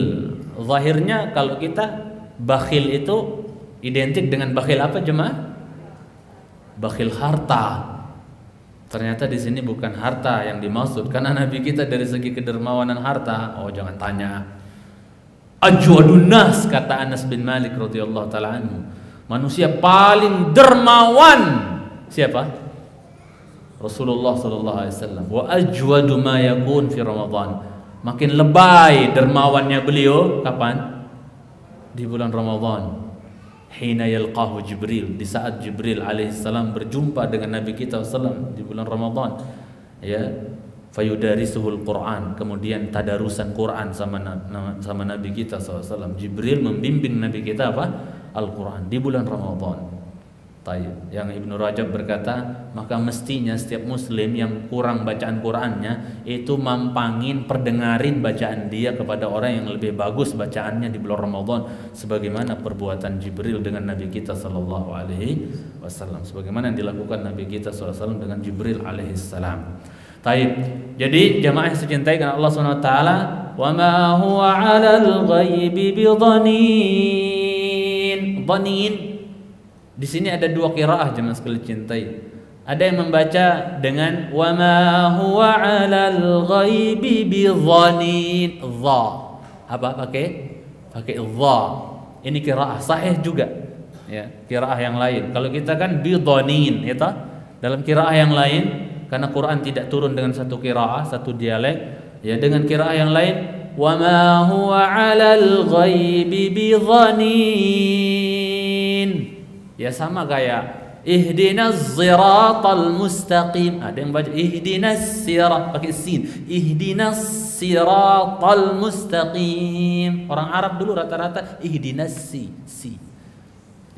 Zahirnya kalau kita bakhil itu identik dengan bakhil apa, jemaah? Bakhil harta. Ternyata di sini bukan harta yang dimaksud, karena Nabi kita dari segi kedermawanan harta, oh jangan tanya. Ajwadun nas, kata Anas bin Malik radhiyallahu taala anhu, manusia paling dermawan siapa? Rasulullah sallallahu alaihi wasallam. Wa ajwadu ma yakun fi Ramadan. Makin lebay dermawannya beliau kapan? Di bulan Ramadan. Hina yalqahu Jibril, di saat Jibril alaihissalam berjumpa dengan Nabi kita sallallahu alaihi wasallam di bulan Ramadan, ya, fayudarisuhul Quran, kemudian tadarusan Quran sama Nabi kita sallallahu alaihi wasallam. Jibril membimbing Nabi kita apa? Al-Quran di bulan Ramadan. Yang Ibnu Rajab berkata, maka mestinya setiap muslim yang kurang bacaan Qur'annya itu mampangin, perdengarin bacaan dia kepada orang yang lebih bagus bacaannya di bulan Ramadan, sebagaimana perbuatan Jibril dengan Nabi kita sallallahu alaihi wasallam, sebagaimana yang dilakukan Nabi kita sallallahu alaihi wasallam dengan Jibril alaihi salam. Taib. Jadi jamaah yang dicintai karena Allah Subhanahu wa taala, wa ma huwa 'alal ghaibi bidhanin. Dhanin. Di sini ada dua qiraah jemaah sekalian cintai. Ada yang membaca dengan wa ma huwa 'alal ghaibi bidhanin. Dha. Apa pakai? Pakai dha. Ini qiraah sahih juga. Ya, qiraah yang lain. Kalau kita kan bidhanin, ya toh? Dalam qiraah yang lain, karena Quran tidak turun dengan satu qiraah, satu dialek, ya dengan qiraah yang lain wa ma huwa 'alal ghaibi bidhanin. Ya sama kayak ihdinas siratal mustaqim. Ada yang baca ihdinas sirat pakai sin. Ihdinas siratal mustaqim. Orang Arab dulu rata-rata ihdinas si si.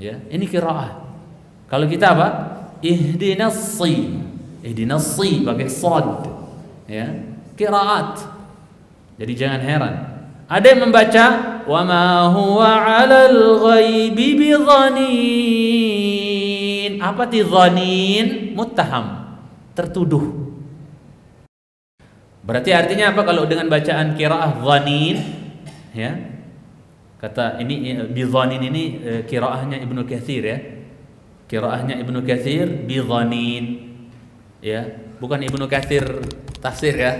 Ya, ini qiraah. Kalau kita apa? Ihdinas si. Ihdinas si pakai sad. Ya, qiraat. Jadi jangan heran. Ada yang membaca wa ma huwa 'alal ghaibi bidhanin. Apa ti dhanin? Muttaham, tertuduh. Berarti artinya apa kalau dengan bacaan qiraah dhanin? Ya. Kata ini bidhanin ini qiraahnya Ibnu Katsir ya. Qiraahnya Ibnu Katsir bidhanin. Ya, bukan Ibnu Katsir tafsir ya.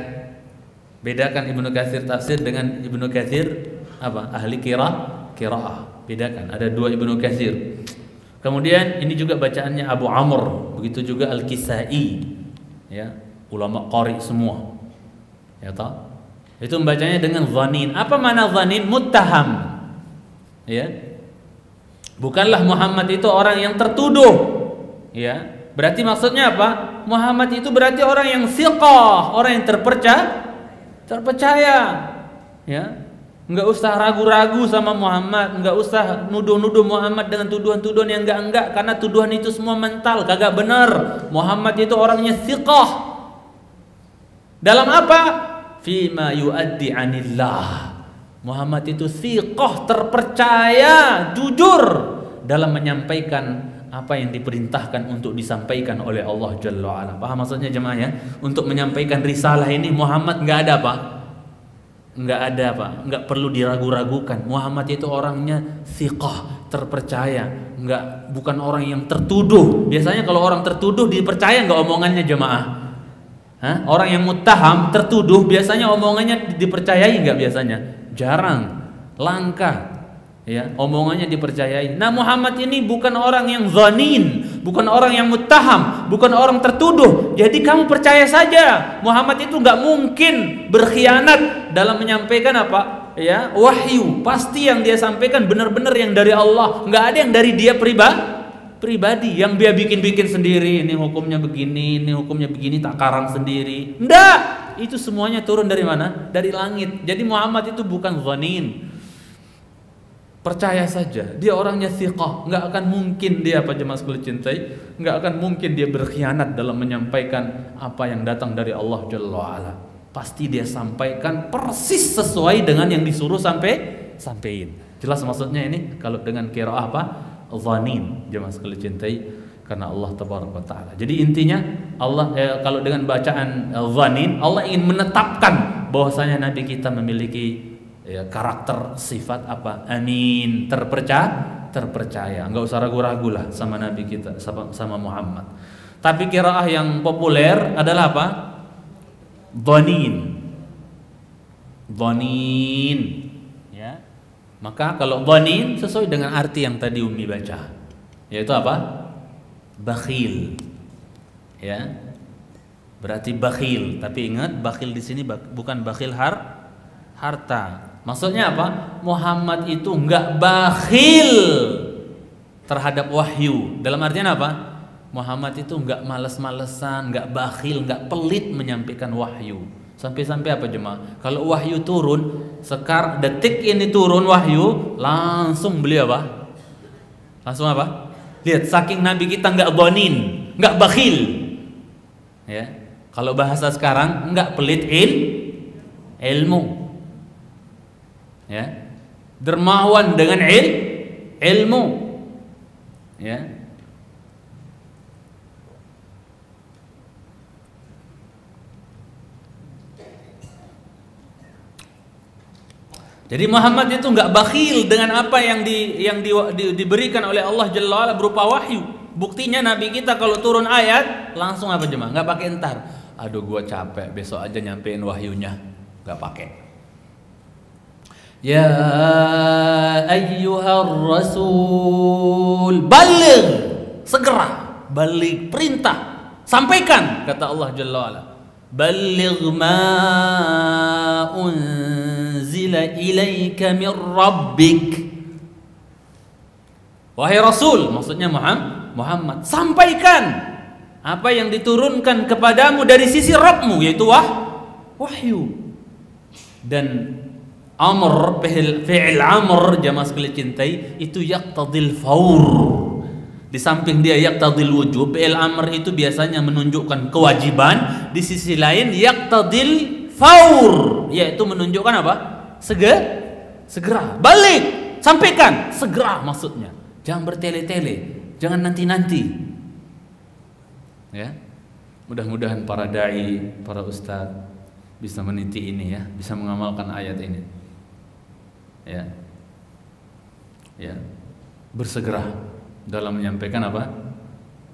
Bedakan Ibnu Katsir tafsir dengan Ibnu Katsir apa ahli qiraah, bedakan. Ada dua Ibnu Katsir. Kemudian ini juga bacaannya Abu Amr, begitu juga Al-Kisai, ya ulama qari semua, ya tak? Itu membacanya dengan dhanin. Apa mana dhanin? Muttaham, ya. Bukanlah Muhammad itu orang yang tertuduh, ya. Berarti maksudnya apa? Muhammad itu berarti orang yang siqah, orang yang terpercaya, ya. Nggak usah ragu-ragu sama Muhammad, nggak usah nuduh-nuduh Muhammad dengan tuduhan-tuduhan yang enggak-enggak, karena tuduhan itu semua mental, kagak benar. Muhammad itu orangnya thiqah. Dalam apa? Fima yuaddi anillah. Muhammad itu thiqah, terpercaya, jujur dalam menyampaikan apa yang diperintahkan untuk disampaikan oleh Allah Jalla wa'ala. Paham maksudnya jemaah ya? Untuk menyampaikan risalah ini Muhammad nggak ada apa? Enggak ada apa, enggak perlu diragu-ragukan. Muhammad itu orangnya thiqah, terpercaya, enggak, bukan orang yang tertuduh. Biasanya kalau orang tertuduh dipercaya enggak omongannya jemaah? Hah? Orang yang muttaham tertuduh biasanya omongannya dipercayai enggak biasanya? Jarang, langka. Ya, omongannya dipercayai. Nah, Muhammad ini bukan orang yang dhanin, bukan orang yang muttaham, bukan orang tertuduh. Jadi kamu percaya saja. Muhammad itu nggak mungkin berkhianat dalam menyampaikan apa? Ya, wahyu. Pasti yang dia sampaikan benar-benar yang dari Allah. Nggak ada yang dari dia pribadi yang dia bikin-bikin sendiri. Ini hukumnya begini, takaran sendiri. Nggak. Itu semuanya turun dari mana? Dari langit. Jadi Muhammad itu bukan dhanin. Percaya saja, dia orangnya thiqah, nggak akan mungkin dia apa jemaah sekalian cintai, nggak akan mungkin dia berkhianat dalam menyampaikan apa yang datang dari Allah Jalla wa'ala. Pasti dia sampaikan persis sesuai dengan yang disuruh sampein. Jelas maksudnya ini kalau dengan qiraah apa? Dhanin jemaah sekalian cintai karena Allah Tabaraka Ta'ala. Jadi intinya Allah kalau dengan bacaan dhanin Allah ingin menetapkan bahwasanya Nabi kita memiliki ya, karakter sifat apa? Amin, terpercaya. Nggak usah ragu-ragu lah sama Nabi kita, sama Muhammad. Tapi qiraah yang populer adalah apa? Dhanin, ya. Maka kalau dhanin sesuai dengan arti yang tadi Umi baca, yaitu apa? Bakhil, ya. Berarti bakhil. Tapi ingat, bakhil di sini bukan bakhil harta. Maksudnya apa? Muhammad itu enggak bakhil terhadap wahyu. Dalam artian apa? Muhammad itu enggak males-malesan, enggak bakhil, enggak pelit menyampaikan wahyu. Sampai-sampai apa jemaah? Kalau wahyu turun, detik ini turun wahyu, langsung beliau apa? Langsung apa? Lihat, saking Nabi kita nggak bonin, nggak bakhil. Ya, kalau bahasa sekarang nggak pelit ilmu. Ya, dermawan dengan ilmu. Ya. Jadi Muhammad itu nggak bakhil dengan apa yang diberikan oleh Allah Jalla wa'ala berupa wahyu. Buktinya Nabi kita kalau turun ayat langsung apa jemaah? Nggak pakai entar. Aduh, gua capek, besok aja nyampein wahyunya. Nggak pakai. Ya ayyuhar rasul, baligh, segera baligh perintah, sampaikan kata Allah Jalla wa'ala. Baligh ma'un ilaika min rabbik. Wahai Rasul, maksudnya Muhammad, sampaikan apa yang diturunkan kepadamu dari sisi Rabbmu, yaitu wahyu. Dan amr, fi'il amr, jamaah sekali cintai, itu yaqtadil faur. Di samping dia yaqtadil wujub, fi'il amr itu biasanya menunjukkan kewajiban, di sisi lain yaqtadil faur, yaitu menunjukkan apa? Segera, balik, sampaikan, segera maksudnya. Jangan bertele-tele, jangan nanti-nanti. Ya, mudah-mudahan para dai, para ustaz bisa meniti ini ya, bisa mengamalkan ayat ini. Ya, ya, bersegera dalam menyampaikan apa?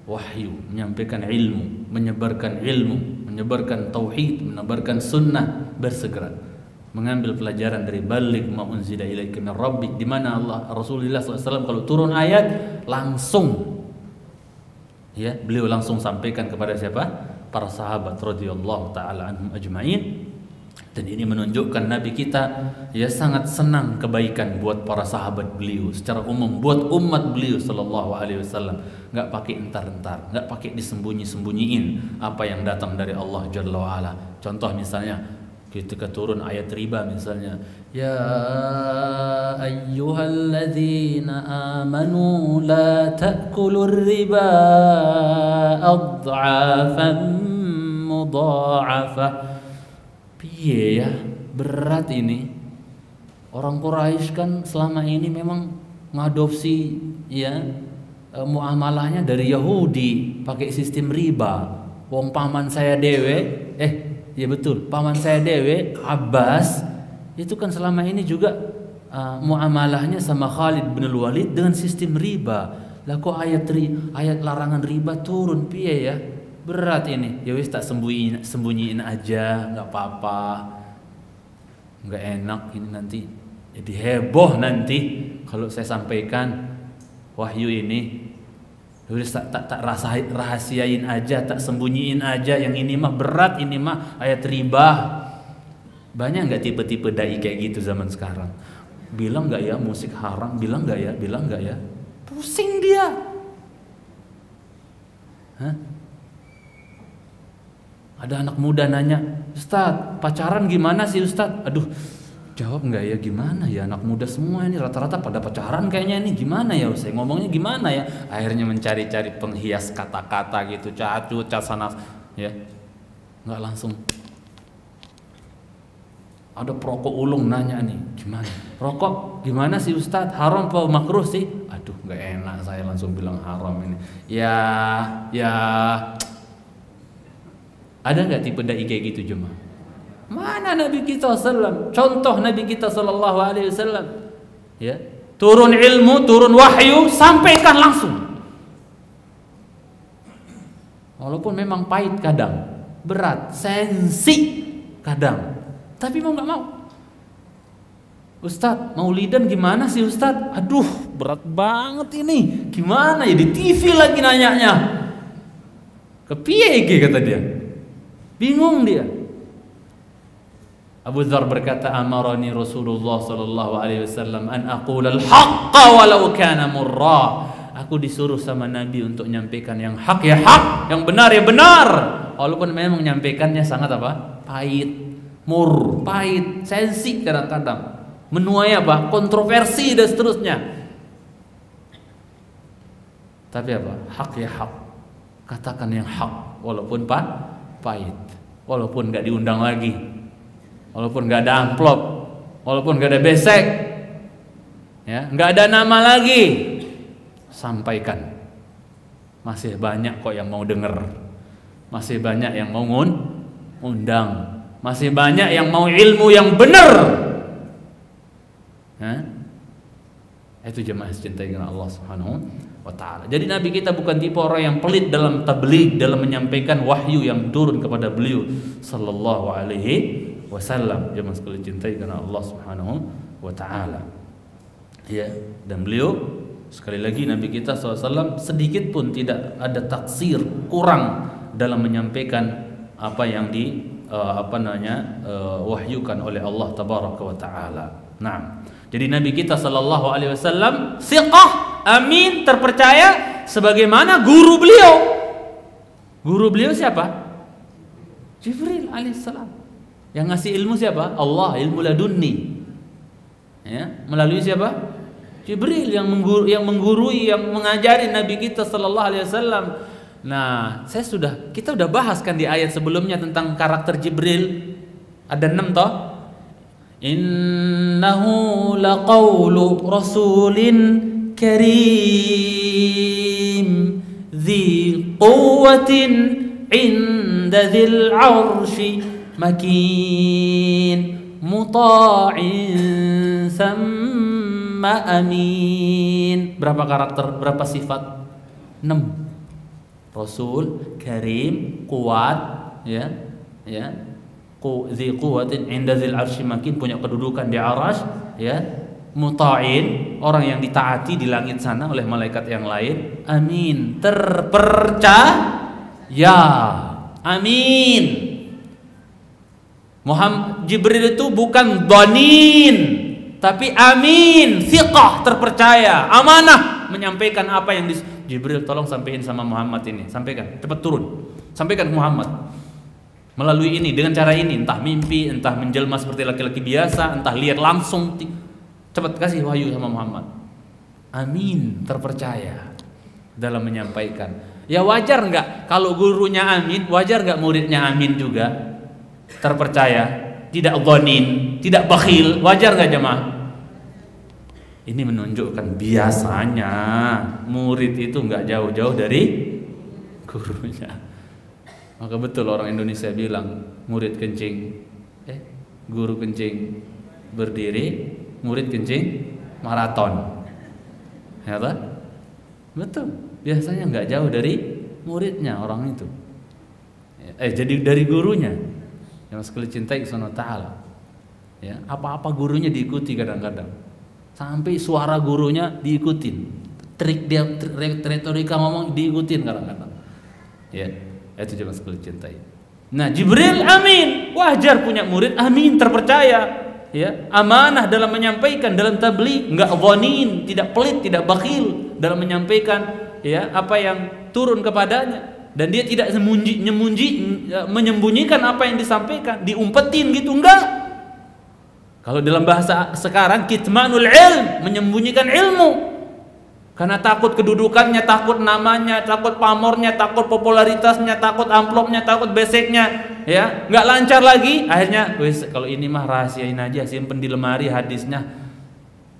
Wahyu, menyampaikan ilmu, menyebarkan ilmu, menyebarkan tauhid, menyebarkan sunnah, bersegera mengambil pelajaran dari balik ma'unzila ilaika min rabbik, di mana Allah Rasulullah SAW kalau turun ayat langsung, ya, beliau langsung sampaikan kepada siapa? Para sahabat radhiyallahu taala anhum ajma'in. Dan ini menunjukkan Nabi kita ya sangat senang kebaikan buat para sahabat beliau secara umum, buat umat beliau sallallahu alaihi wasallam. Enggak pakai entar-entar, enggak pakai disembunyi-sembunyiin apa yang datang dari Allah Jalla wa Ala. Contoh misalnya ketika turun ayat riba misalnya, ya ayyuhalladzina amanu la ta'kulur riba adha'afan mudha'afa. Iya ya, berat ini. Orang Quraisy kan selama ini memang mengadopsi ya muamalahnya dari Yahudi pakai sistem riba. Wong paman saya dewe, ya betul, paman saya dewe Abbas itu kan selama ini juga muamalahnya sama Khalid bin Walid dengan sistem riba. Lah kok ayat larangan riba turun, piye ya? Berat ini, ya wis tak sembunyiin aja, nggak apa-apa, nggak enak ini nanti, jadi heboh nanti kalau saya sampaikan wahyu ini, ya wis tak rahasiain aja, tak sembunyiin aja, yang ini mah berat, ini mah ayat riba. Banyak nggak tipe-tipe dai kayak gitu zaman sekarang? Bilang nggak ya musik haram, bilang nggak ya, pusing dia. Hah? Ada anak muda nanya, Ustadz, pacaran gimana sih Ustadz? Aduh, jawab nggak ya, gimana ya, anak muda semua ini rata-rata pada pacaran kayaknya, ini gimana ya, saya ngomongnya gimana ya? Akhirnya mencari-cari penghias kata-kata gitu, cacat sana, ya, nggak langsung. Ada perokok ulung nanya nih, gimana? Rokok gimana sih Ustadz? Haram atau makruh sih? Aduh, nggak enak, saya langsung bilang haram ini. Ya. Ada nggak tipe dai kayak gitu jemaah? Mana Nabi kita sallam? Contoh Nabi kita sallallahu alaihi wasallam, ya, turun ilmu, turun wahyu, sampaikan langsung. Walaupun memang pahit kadang, berat, sensi kadang, tapi mau nggak mau. Ustadz, maulidan gimana sih Ustadz? Aduh, berat banget ini. Gimana ya, di TV lagi nanyanya. Kepiye iki kata dia? Bingung dia. Abu Dzar berkata, amarani Rasulullah sallallahu alaihi wasallam an aqulal haqqa walau kana murra. Aku disuruh sama Nabi untuk menyampaikan yang hak ya hak, yang benar ya benar, walaupun memang menyampaikannya sangat apa? Pahit, pahit, sensi kadang-kadang, menuai apa? Kontroversi dan seterusnya. Tapi apa? Hak ya hak. Katakan yang hak, walaupun pahit, walaupun gak diundang lagi, walaupun gak ada amplop, walaupun gak ada besek, ya, gak ada nama lagi, sampaikan. Masih banyak kok yang mau denger, masih banyak yang mau undang, masih banyak yang mau ilmu yang benar. Itu jemaah cintai Allah Subhanahu wa ta'ala. Jadi Nabi kita bukan tipe orang yang pelit dalam tabligh, dalam menyampaikan wahyu yang turun kepada beliau sallallahu alaihi wasallam. Jemaah sekalian cintai Allah Subhanahu wa ta'ala, ya. Dan beliau, sekali lagi, Nabi kita SAW sedikit pun tidak ada taksir, kurang dalam menyampaikan apa yang di wahyukan oleh Allah tabaraka wa ta'ala. Nah, jadi Nabi kita sallallahu alaihi wasallam siqah, amin, terpercaya, sebagaimana guru beliau. Guru beliau siapa? Jibril alaihissalam. Yang ngasih ilmu siapa? Allah, ilmu ladunni. Ya, melalui siapa? Jibril yang menggurui, yang mengajari Nabi kita sallallahu alaihi wasallam. Nah, kita udah bahas kan di ayat sebelumnya tentang karakter Jibril. Ada 6 toh. Innahu laqawlu rasulin karim dzi quwwatin inda dzil arshi makin muta'in thamma amin. Berapa karakter, berapa sifat? 6. Rasul, karim, kuat, ya. Dzi quwwatin inda dzil arsy makin, punya kedudukan di arasy, ya. Muta'in, orang yang ditaati di langit sana oleh malaikat yang lain. Amin, terpercaya. Amin. Muhammad Jibril itu bukan dhanin, tapi amin, siqah, terpercaya, amanah menyampaikan apa yang di Jibril. Tolong sampaikan sama Muhammad ini, sampaikan, cepat turun. Sampaikan ke Muhammad melalui ini, dengan cara ini, entah mimpi, entah menjelma seperti laki-laki biasa, entah lihat langsung, cepat kasih wahyu sama Muhammad. Amin, terpercaya dalam menyampaikan. Ya wajar nggak kalau gurunya amin, wajar nggak muridnya amin juga, terpercaya, tidak dhanin, tidak bakhil, wajar nggak jemaah? Ini menunjukkan biasanya murid itu nggak jauh-jauh dari gurunya. Maka betul orang Indonesia bilang, murid kencing, guru kencing berdiri, murid kencing maraton. Ya kan? Betul. Biasanya nggak jauh dari muridnya orang itu. Jadi dari gurunya. Yang sekali cintai Subhanahu wa ta'ala. Ya, apa-apa gurunya diikuti kadang-kadang. Sampai suara gurunya diikutin. Trik dia, retorika ngomong diikutin kadang-kadang. Ya. Itu jelas sekali cintai. Nah, Jibril amin, wajar punya murid amin, terpercaya, ya, amanah dalam menyampaikan, dalam tabligh, enggak dhanin, tidak pelit, tidak bakhil dalam menyampaikan, ya, apa yang turun kepadanya. Dan dia tidak menyembunyikan apa yang disampaikan, diumpetin gitu, enggak. Kalau dalam bahasa sekarang, kitmanul ilm, menyembunyikan ilmu. Karena takut kedudukannya, takut namanya, takut pamornya, takut popularitasnya, takut amplopnya, takut beseknya, ya, nggak lancar lagi. Akhirnya, wes kalau ini mah rahasiain aja, simpen di lemari hadisnya.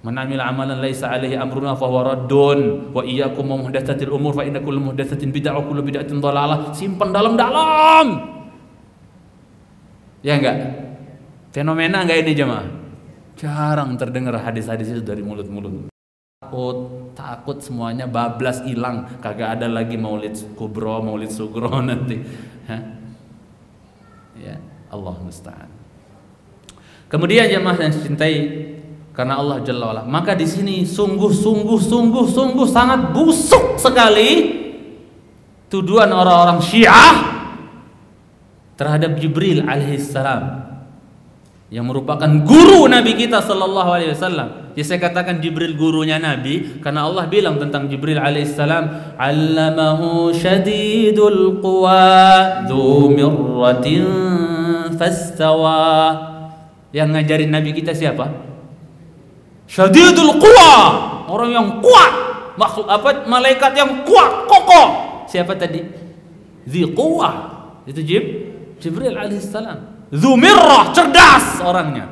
Man 'amila 'amalan laisa 'alaihi amruna fa huwa raddun wa iyyakum muhdatsatil umur fa inna kulla muhdatsatin bid'ah wa kullu bid'atin dhalalah. Simpen dalam-dalam. Ya enggak? Fenomena enggak ini jemaah? Jarang terdengar hadis-hadis itu dari mulut-mulut. Takut semuanya bablas hilang, kagak ada lagi maulid kubro, maulid sugro nanti. Hah? Ya, Allah musta'an. Kemudian jemaah yang cintai karena Allah Jalla wa'ala, maka di sini sungguh sangat busuk sekali tuduhan orang-orang Syiah terhadap Jibril alaihissalam yang merupakan guru Nabi kita sallallahu alaihi wasallam. Jadi saya katakan Jibril gurunya Nabi karena Allah bilang tentang Jibril alaihissalam, "Allamahu syadidul quwa dzu mirratin fastawa." Yang ngajarin Nabi kita siapa? Syadidul quwa, orang yang kuat, makhluk apa, malaikat yang kuat kokoh. Siapa tadi? Dzi quwwah, itu Jibril alaihissalam. Dzu mirrah, cerdas orangnya.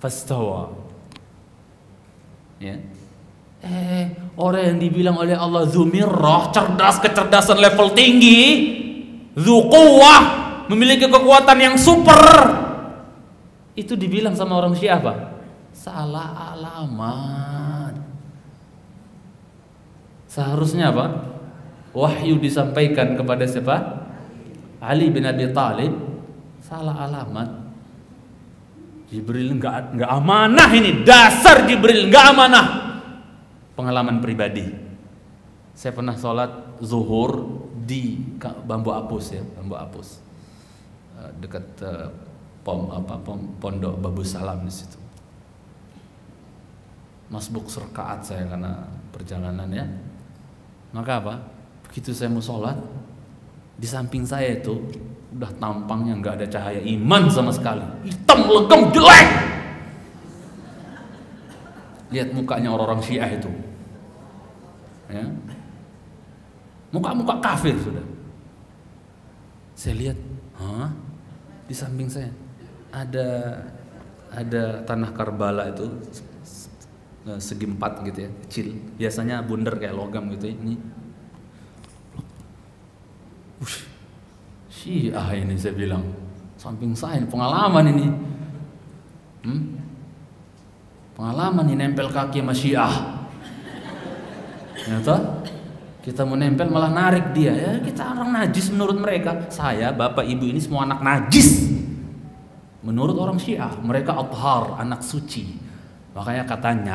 Fastawa. Ya. Orang yang dibilang oleh Allah dzu mirrah, cerdas, kecerdasan level tinggi, dzu quwwah, memiliki kekuatan yang super. Itu dibilang sama orang Syiah apa? Salah alamat. Seharusnya apa? Wahyu disampaikan kepada siapa? Ali bin Abi Thalib. Salah alamat. Jibril nggak amanah ini. Dasar Jibril nggak amanah. Pengalaman pribadi. Saya pernah sholat zuhur di bambu apus ya, bambu apus dekat pondok Babu Salam di situ. Masbuk serkaat saya karena perjalanan ya. Maka apa? Begitu saya mau sholat, di samping saya itu udah tampangnya nggak ada cahaya iman sama sekali, hitam legem jelek. Lihat mukanya orang-orang Syiah itu, ya, muka-muka kafir sudah. Saya lihat, hah? Di samping saya ada tanah Karbala itu. Segi empat gitu ya, kecil. Biasanya bundar kayak logam gitu ya. Ini Syiah ini saya bilang. Samping saya, pengalaman ini. Pengalaman ini nempel kaki sama Syiah. Ternyata kita mau nempel malah narik dia ya. Kita orang najis menurut mereka. Saya, bapak, ibu ini semua anak najis menurut orang Syiah. Mereka athar, anak suci. Makanya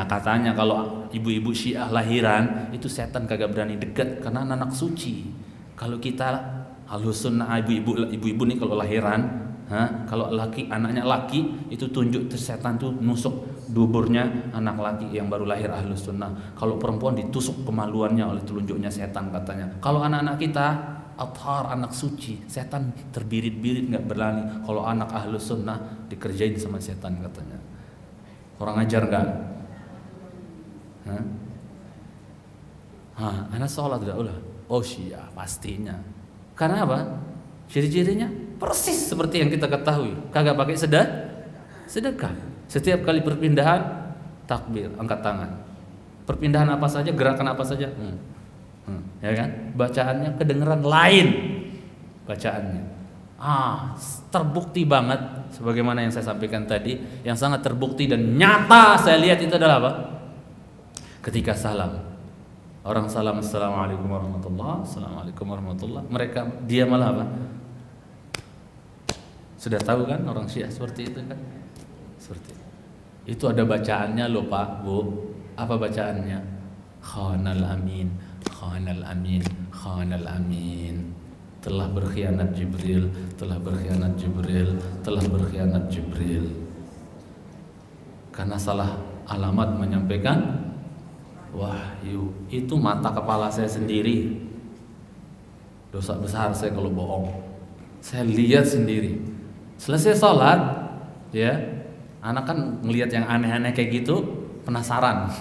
katanya kalau ibu-ibu Syiah lahiran itu setan kagak berani deket karena anak suci. Kalau kita Ahlus Sunnah, ibu-ibu nih kalau lahiran, kalau laki, anaknya laki, itu tunjuk setan tuh nusuk duburnya anak laki yang baru lahir Ahlus Sunnah. Kalau perempuan ditusuk kemaluannya oleh telunjuknya setan katanya. Kalau anak-anak kita athar, anak suci, setan terbirit-birit nggak berani. Kalau anak Ahlus Sunnah dikerjain sama setan katanya. Orang ajar gak? Anak sholat gak? Ulah. Oh Syiah pastinya. Karena apa? Ciri-cirinya persis seperti yang kita ketahui. Kagak pakai sedekah. Setiap kali perpindahan takbir, angkat tangan. Perpindahan apa saja, gerakan apa saja. Ya kan? Bacaannya kedengeran lain. Bacaannya terbukti banget sebagaimana yang saya sampaikan tadi, yang sangat terbukti dan nyata saya lihat itu adalah apa? Ketika salam, orang salam assalamualaikum warahmatullahi, assalamualaikum warahmatullahi, mereka dia malah apa? Sudah tahu kan orang Syiah seperti itu kan? Seperti itu ada bacaannya loh Pak, Bu. Apa bacaannya? Khanal amin, khanal amin, khanal amin. Telah berkhianat Jibril, telah berkhianat Jibril, telah berkhianat Jibril. Karena salah alamat menyampaikan wahyu. Itu mata kepala saya sendiri. Dosa besar saya kalau bohong. Saya lihat sendiri. Selesai sholat, ya, anak kan ngelihat yang aneh-aneh kayak gitu, penasaran.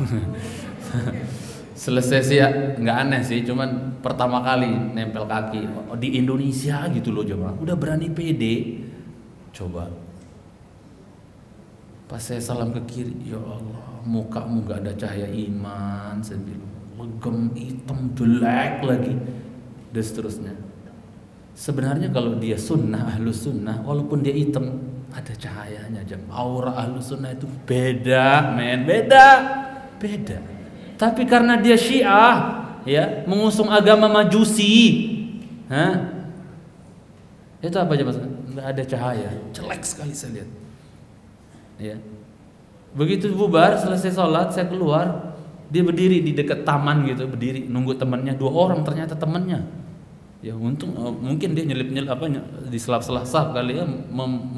Selesai sih ya, nggak aneh sih, cuman pertama kali nempel kaki di Indonesia gitu loh jemaah, udah berani pede. Coba pas saya salam ke kiri, ya Allah, mukamu nggak ada cahaya iman, sedih, legem, hitam, jelek lagi, dan seterusnya. Sebenarnya kalau dia sunnah, Ahlus Sunnah, walaupun dia hitam, ada cahayanya jemaah. Aura Ahlus Sunnah itu beda, men, beda. Tapi karena dia Syiah, ya, mengusung agama Majusi, itu apa aja maksudnya? Nggak ada cahaya, jelek sekali saya lihat. Ya, begitu bubar, selesai sholat, saya keluar, dia berdiri di dekat taman gitu, berdiri nunggu temannya, dua orang ternyata temannya. Ya untung, mungkin dia nyelip apa di selap-selap kali ya,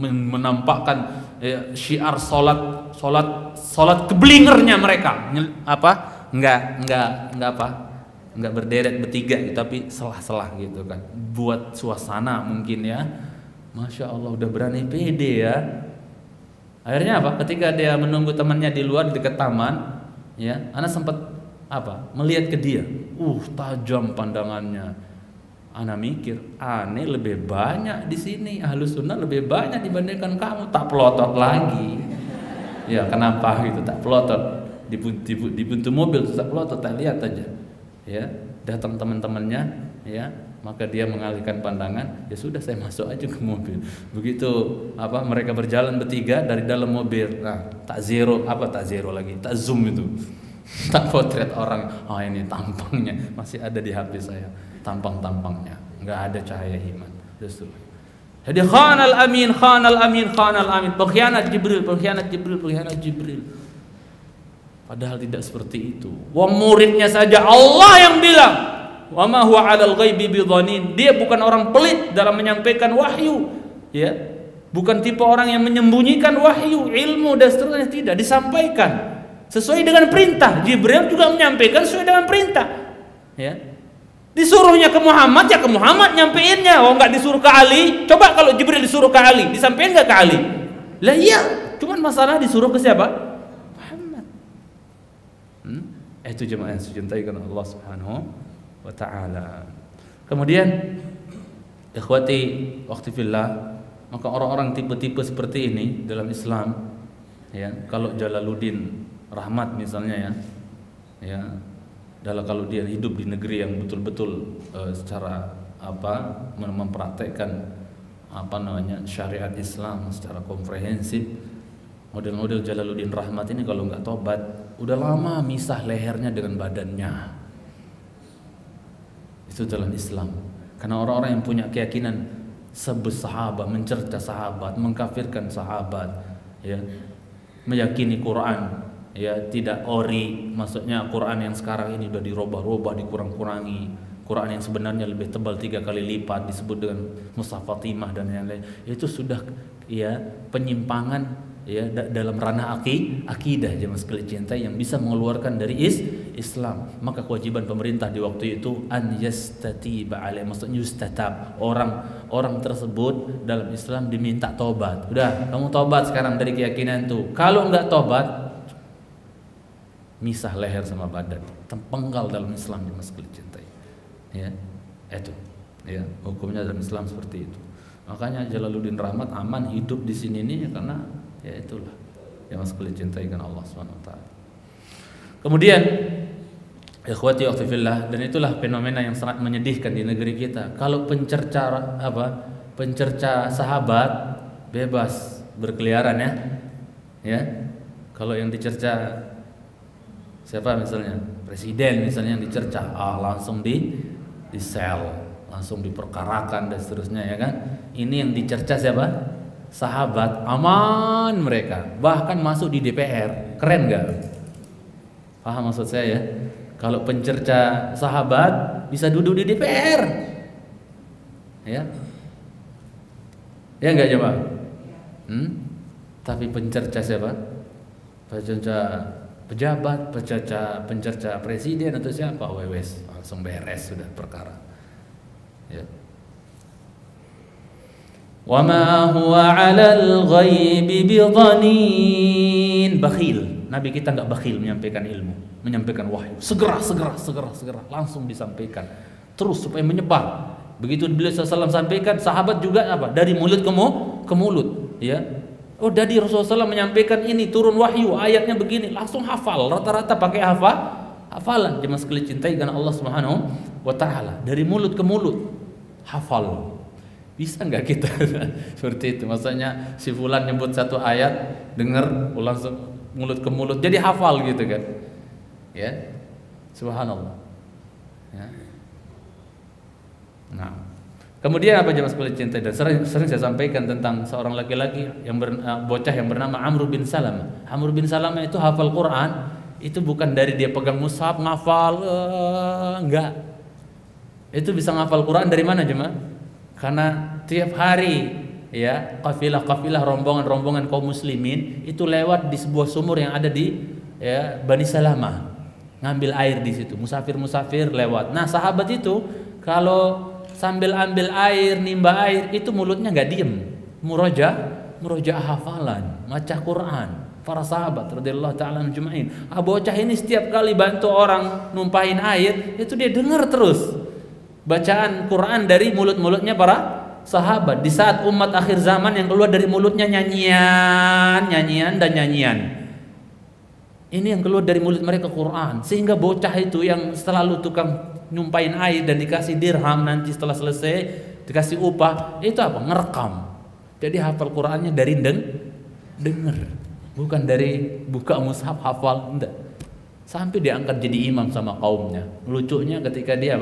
menampakkan ya, syiar sholat kebelingernya mereka. Nggak berderet bertiga gitu, tapi selah-selah gitu kan, buat suasana mungkin ya. Masya Allah, udah berani pede ya. Akhirnya apa? Ketika dia menunggu temannya di luar dekat taman, ya, anak sempat apa, melihat ke dia, tajam pandangannya. Ana mikir, aneh lebih banyak di sini, Ahlus Sunnah lebih banyak dibandingkan kamu, tak pelotot lagi. Ya kenapa gitu, tak pelotot di pintu mobil, tak pelotot, tak lihat aja. Ya datang teman-temannya, ya maka dia mengalihkan pandangan. Ya sudah, saya masuk aja ke mobil. Begitu apa mereka berjalan bertiga dari dalam mobil, nah tak zoom itu, tak potret orang. Oh ini tampangnya masih ada di HP saya, tampangnya nggak ada cahaya iman. Justru jadi khanal amin, pengkhianat Jibril. Padahal tidak seperti itu. Wah, muridnya saja Allah yang bilang, wa ma huwa 'alal ghaibi bidhanin. Dia bukan orang pelit dalam menyampaikan wahyu, ya. Bukan tipe orang yang menyembunyikan wahyu, ilmu dan seterusnya, tidak, disampaikan sesuai dengan perintah. Jibril juga menyampaikan sesuai dengan perintah, ya. Disuruhnya ke Muhammad, ya ke Muhammad nyampeinnya. Oh, nggak disuruh ke Ali. Coba kalau Jibril disuruh ke Ali, disampaikan nggak ke Ali? Lah iya, cuman masalah disuruh ke siapa? Muhammad. Itu jemaah yang dicintai karena Allah Subhanahu wa Ta'ala. Kemudian ikhwati waqti fillah, maka orang-orang tipe-tipe seperti ini dalam Islam, ya, kalau Jalaluddin Rahmat misalnya, ya adalah kalau dia hidup di negeri yang betul-betul secara apa mempraktekkan apa namanya syariat Islam secara komprehensif, model-model Jalaluddin Rahmat ini kalau nggak tobat udah lama misah lehernya dengan badannya. Itu dalam Islam, karena orang-orang yang punya keyakinan sebersahabat, mencerca sahabat, mengkafirkan sahabat, ya, meyakini Quran, ya tidak ori, maksudnya Quran yang sekarang ini udah dirubah-rubah, dikurang-kurangi. Quran yang sebenarnya lebih tebal 3 kali lipat disebut dengan Mushaf Fatimah dan lain-lain. Itu sudah ya penyimpangan ya dalam ranah akidah jemaah sekalian cintai yang bisa mengeluarkan dari Islam. Maka kewajiban pemerintah di waktu itu an yastatiba alai, maksudnya yustatab, orang tersebut dalam Islam diminta tobat. Udah, kamu tobat sekarang dari keyakinan itu. Kalau nggak tobat, misah leher sama badan, tempenggal dalam Islam yang masih dicintai, ya itu, ya hukumnya dalam Islam seperti itu. Makanya Jalaluddin Rahmat aman hidup di sini nih karena ya itulah yang masih dicintai karena Allah SWT. Kemudian ikhwati wa fillah, dan itulah fenomena yang sangat menyedihkan di negeri kita. Kalau pencerca sahabat bebas berkeliaran, ya kalau yang dicerca siapa misalnya? Presiden misalnya yang dicerca, langsung di sel, langsung diperkarakan dan seterusnya, ya kan? Ini yang dicerca siapa? Sahabat, aman mereka, bahkan masuk di DPR. Keren gak? Paham maksud saya ya? Kalau pencerca sahabat bisa duduk di DPR, ya? Ya enggak coba? Tapi pencerca siapa? Pencerca pejabat, pencerca presiden atau siapa, wewes langsung beres sudah perkara. Ya. Wa ma huwa 'alal ghaibi bidhanin. Bakhil. Nabi kita nggak bakhil menyampaikan ilmu, menyampaikan wahyu. Segera langsung disampaikan. Terus supaya menyebar. Begitu beliau SAW sampaikan, sahabat juga apa? Dari mulut ke mulut, ya. Oh, dari Rasulullah SAW menyampaikan ini turun wahyu, ayatnya begini, langsung hafal, rata-rata pakai hafalan. Jemaah sekalian cintai karena Allah Subhanahu wa Ta'ala, dari mulut ke mulut hafal. Bisa nggak kita seperti itu? Maksudnya si fulan nyebut satu ayat, dengar langsung mulut ke mulut jadi hafal gitu kan? Ya, subhanallah. Ya. Nah. Kemudian apa jemaah sekalian cintai, dan sering saya sampaikan tentang seorang laki-laki yang bocah yang bernama Amr bin Salamah. Amr bin Salamah itu hafal Quran, itu bukan dari dia pegang mushaf ngafal, enggak. Itu bisa ngafal Quran dari mana jemaah? Karena tiap hari ya kafilah rombongan kaum muslimin itu lewat di sebuah sumur yang ada di ya Bani Salamah, ngambil air di situ. Musafir lewat. Nah, sahabat itu kalau sambil ambil air, nimba air, itu mulutnya nggak diem, murojaah hafalan, maca Quran. para sahabat radhiyallahu taala anjmain. Abu Jahal ini setiap kali bantu orang numpahin air, itu dia dengar terus bacaan Quran dari mulut-mulutnya para sahabat. Di saat umat akhir zaman yang keluar dari mulutnya nyanyian, nyanyian dan nyanyian. Ini yang keluar dari mulut mereka Quran. Sehingga bocah itu yang selalu tukang nyumpain air dan dikasih dirham, nanti setelah selesai dikasih upah, itu apa? Ngerekam. Jadi hafal Qurannya dari denger, bukan dari buka mushaf hafal, enggak. Sampai diangkat jadi imam sama kaumnya. Lucunya ketika dia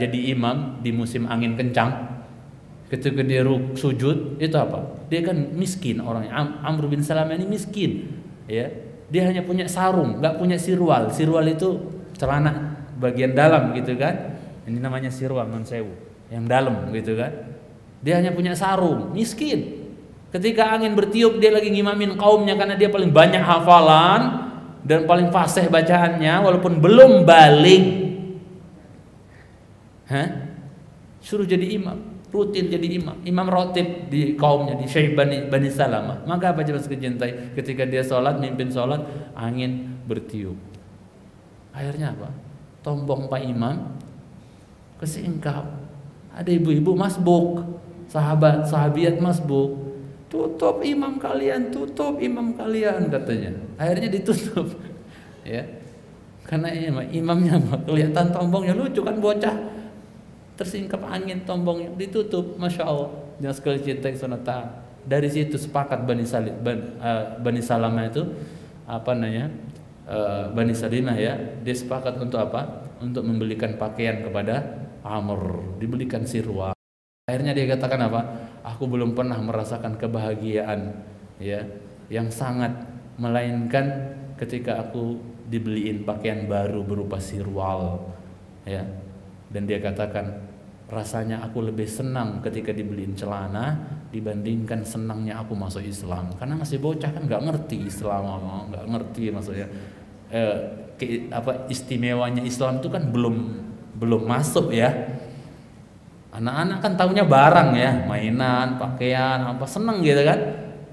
jadi imam di musim angin kencang, ketika dia sujud, itu apa? Dia kan miskin orangnya. Amr bin Salam ini miskin, ya. Dia hanya punya sarung, nggak punya sirwal. Sirwal itu celana bagian dalam gitu kan. Ini namanya sirwal, mansewu, yang dalam gitu kan. Dia hanya punya sarung, miskin. Ketika angin bertiup, dia lagi ngimamin kaumnya karena dia paling banyak hafalan dan paling fasih bacaannya walaupun belum balik. Suruh jadi imam, rutin jadi imam, imam rotib di kaumnya, di Syekh Bani Salamah. Maka apa jelas kecintai ketika dia sholat, mimpin sholat, angin bertiup. Akhirnya apa? Tombong Pak Imam kesingkap. Ada ibu-ibu masbuk, sahabat-sahabiat masbuk. Tutup imam kalian, tutup imam kalian, katanya. Akhirnya ditutup, ya. Karena imamnya kelihatan tombongnya, lucu kan bocah, tersingkap angin tombongnya, ditutup. Masya Allah, jangan sekali cinta Sunnah Taha. Dari situ sepakat Bani Salamah itu, Bani Salamah ya, dia sepakat untuk apa? Untuk membelikan pakaian kepada Amr, dibelikan sirwa. Akhirnya dia katakan apa? Aku belum pernah merasakan kebahagiaan, ya, yang sangat, melainkan ketika aku dibeliin pakaian baru berupa sirwal, ya. Dan dia katakan rasanya aku lebih senang ketika dibeliin celana dibandingkan senangnya aku masuk Islam. Karena masih bocah kan, nggak ngerti Islam, nggak ngerti maksudnya istimewanya Islam itu kan belum masuk ya. Anak-anak kan tahunya barang ya, mainan, pakaian, apa, seneng gitu kan.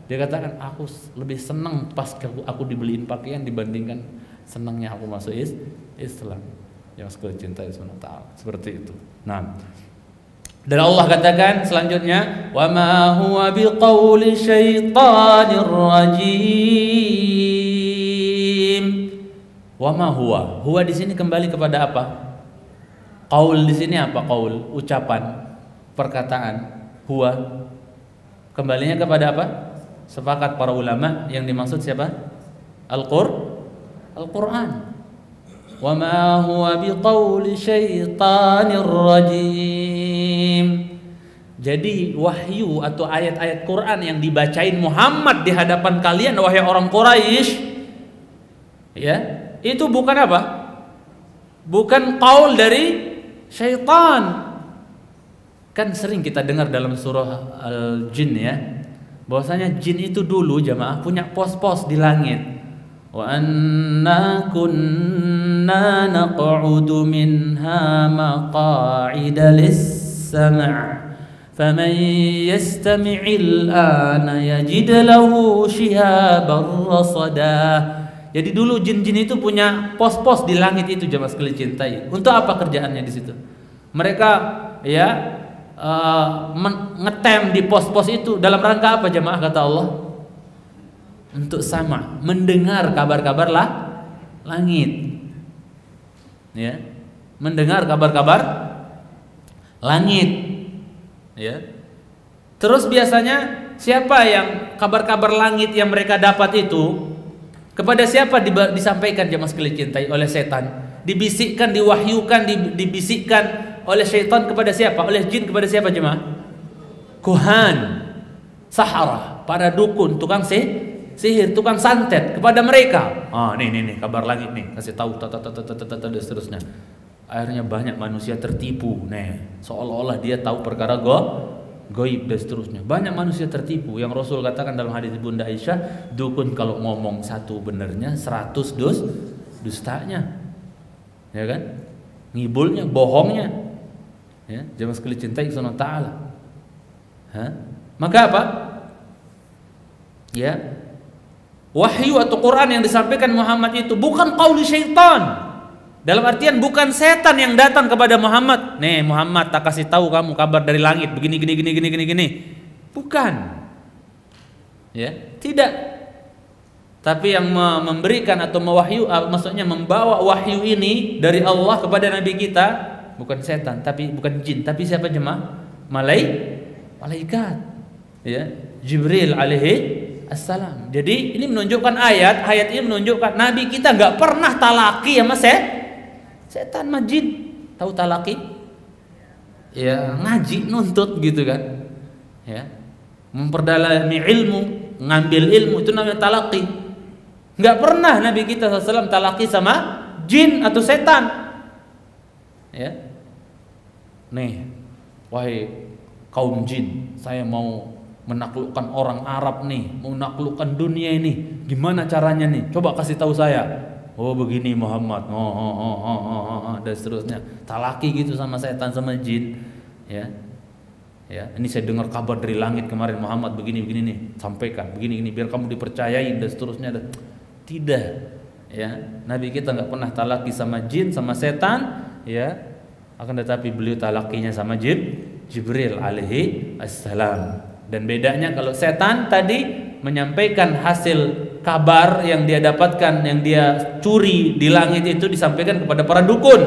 Dia katakan aku lebih seneng pas aku dibeliin pakaian dibandingkan senangnya aku masuk Islam. Ya, aku cintai Sunnah Taala. Seperti itu. Nah, dan Allah katakan selanjutnya, "Wa ma huwa biqauli syaitanir rajim." Wa ma huwa. Huwa di sini kembali kepada apa? Qaul di sini apa? Qaul, ucapan, perkataan. Huwa kembalinya kepada apa? Sepakat para ulama yang dimaksud siapa? Al-Qur'an. Wa ma huwa biqauli syaitanir rajim. Jadi wahyu atau ayat-ayat Quran yang dibacain Muhammad di hadapan kalian wahai orang Quraisy, ya, itu bukan apa? Bukan qaul dari syaitan. Kan sering kita dengar dalam surah Al-Jin ya, bahwasanya jin itu dulu jamaah punya pos-pos di langit. Wa anna kunna naq'udu minha maq'ida lis-sam'. Faman yastami'il ana yajid lahu shihaban rasada. Jadi dulu jin-jin itu punya pos-pos di langit itu jamaah sekali cintai. Untuk apa kerjaannya di situ? Mereka ya ngetem di pos-pos itu dalam rangka apa jamaah kata Allah? Untuk sama mendengar kabar-kabar langit. Ya, mendengar kabar-kabar langit. Ya. Terus biasanya siapa yang kabar-kabar langit yang mereka dapat itu? Kepada siapa disampaikan jamaah sekali cintai oleh setan? Dibisikkan, diwahyukan, dibisikkan oleh setan kepada siapa? Oleh jin kepada siapa jemaah? Kuhan, sahara, para dukun, tukang sihir, tukang santet, kepada mereka. Ah, nih kabar langit nih, kasih tahu, dan seterusnya. Akhirnya banyak manusia tertipu, nih, seolah-olah dia tahu perkara goib dan seterusnya. Banyak manusia tertipu. Yang Rasul katakan dalam hadis Bunda Aisyah, dukun kalau ngomong satu benernya 100 dustanya, ya kan? Ngibulnya, bohongnya, ya. Jangan sekali cintai Sunnah Taala. Maka apa? Ya, wahyu atau Quran yang disampaikan Muhammad itu bukan qauli syaitan. Dalam artian bukan setan yang datang kepada Muhammad. Nih Muhammad, tak kasih tahu kamu kabar dari langit begini gini gini gini gini gini. Bukan. Ya, tidak. Tapi yang memberikan atau mewahyu, maksudnya membawa wahyu ini dari Allah kepada nabi kita bukan setan, tapi bukan jin, tapi siapa jemaah? Malaikat. Ya, Jibril alaihi assalam. Jadi ini menunjukkan ayat ini menunjukkan nabi kita nggak pernah talaki sama setan majin. Tahu talaki? Ya, ngaji nuntut gitu kan. Ya. Memperdalami ilmu, ngambil ilmu itu namanya talaki. Nggak pernah nabi kita sallallahu alaihi wasallam talaki sama jin atau setan. Ya. Nih, wahai kaum jin, saya mau menaklukkan orang Arab nih, menaklukkan dunia ini, gimana caranya nih? Coba kasih tahu saya. Oh begini Muhammad, dan seterusnya. Talaki gitu sama setan sama jin, ya, ya. Ini saya dengar kabar dari langit kemarin Muhammad begini begini nih, sampaikan begini ini biar kamu dipercayain dan seterusnya. Tidak, ya. Nabi kita nggak pernah talaki sama jin sama setan, ya. Akan tetapi beliau talakinya sama Jibril alaihi assalam. Dan bedanya kalau setan tadi menyampaikan hasil kabar yang dia dapatkan, yang dia curi di langit itu disampaikan kepada para dukun.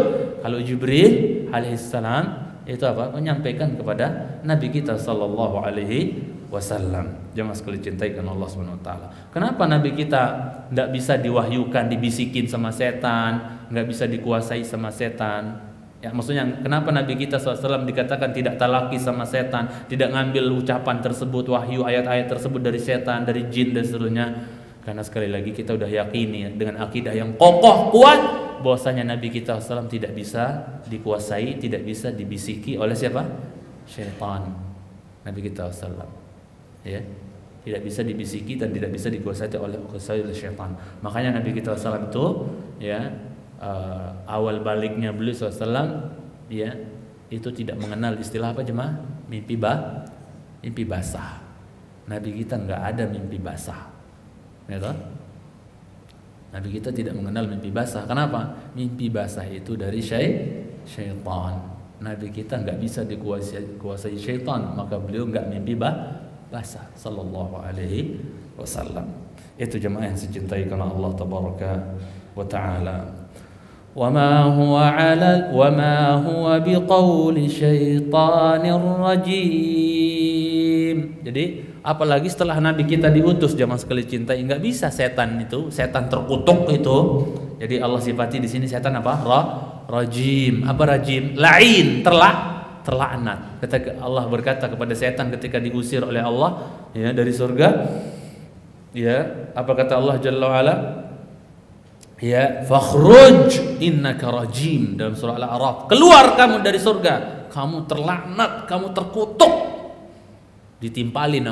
Kalau Jibril alaihissalam itu apa? Menyampaikan kepada Nabi kita sallallahu alaihi wasallam. Jemaah sekalian cintaikan Allah Subhanahu wa taala. Kenapa Nabi kita tidak bisa diwahyukan, dibisikin sama setan, nggak bisa dikuasai sama setan? Ya, maksudnya kenapa Nabi kita SAW dikatakan tidak talaki sama setan, tidak ngambil ucapan tersebut, wahyu ayat-ayat tersebut dari setan, dari jin dan seterusnya? Karena sekali lagi kita udah yakini dengan akidah yang kokoh kuat bahwasanya Nabi kita SAW tidak bisa dikuasai, tidak bisa dibisiki oleh siapa? Syaitan. Nabi kita SAW, ya, tidak bisa dibisiki dan tidak bisa dikuasai oleh syaitan. Makanya Nabi kita SAW itu, ya, awal baliknya beliau SAW, ya, itu tidak mengenal istilah apa jemaah? Mimpi basah. Nabi kita nggak ada mimpi basah, ya toh? Nabi kita tidak mengenal mimpi basah. Kenapa? Mimpi basah itu dari syaitan. Nabi kita nggak bisa dikuasai syaitan, maka beliau nggak mimpi basah. Sallallahu alaihi wasallam. Itu jemaah yang dicintai karena Allah tabaraka wa ta'ala. وَمَا هُوَ بِقَوْلِ شَيْطَانِ الرَّجِيمِ. Jadi apalagi setelah Nabi kita diutus, jamaah sekalian cintai, nggak bisa setan itu, setan terkutuk itu. Jadi Allah sifati di sini setan apa? Rajim. Apa rajim? Lain, terlaknat. Ketika Allah berkata kepada setan ketika diusir oleh Allah, ya, dari surga, ya, apa kata Allah Jalla wa'ala? Ya, fakhruj innaka rajim, dalam surah Al-A'raf. Keluar kamu dari surga, kamu terlaknat, kamu terkutuk. Ditimpalin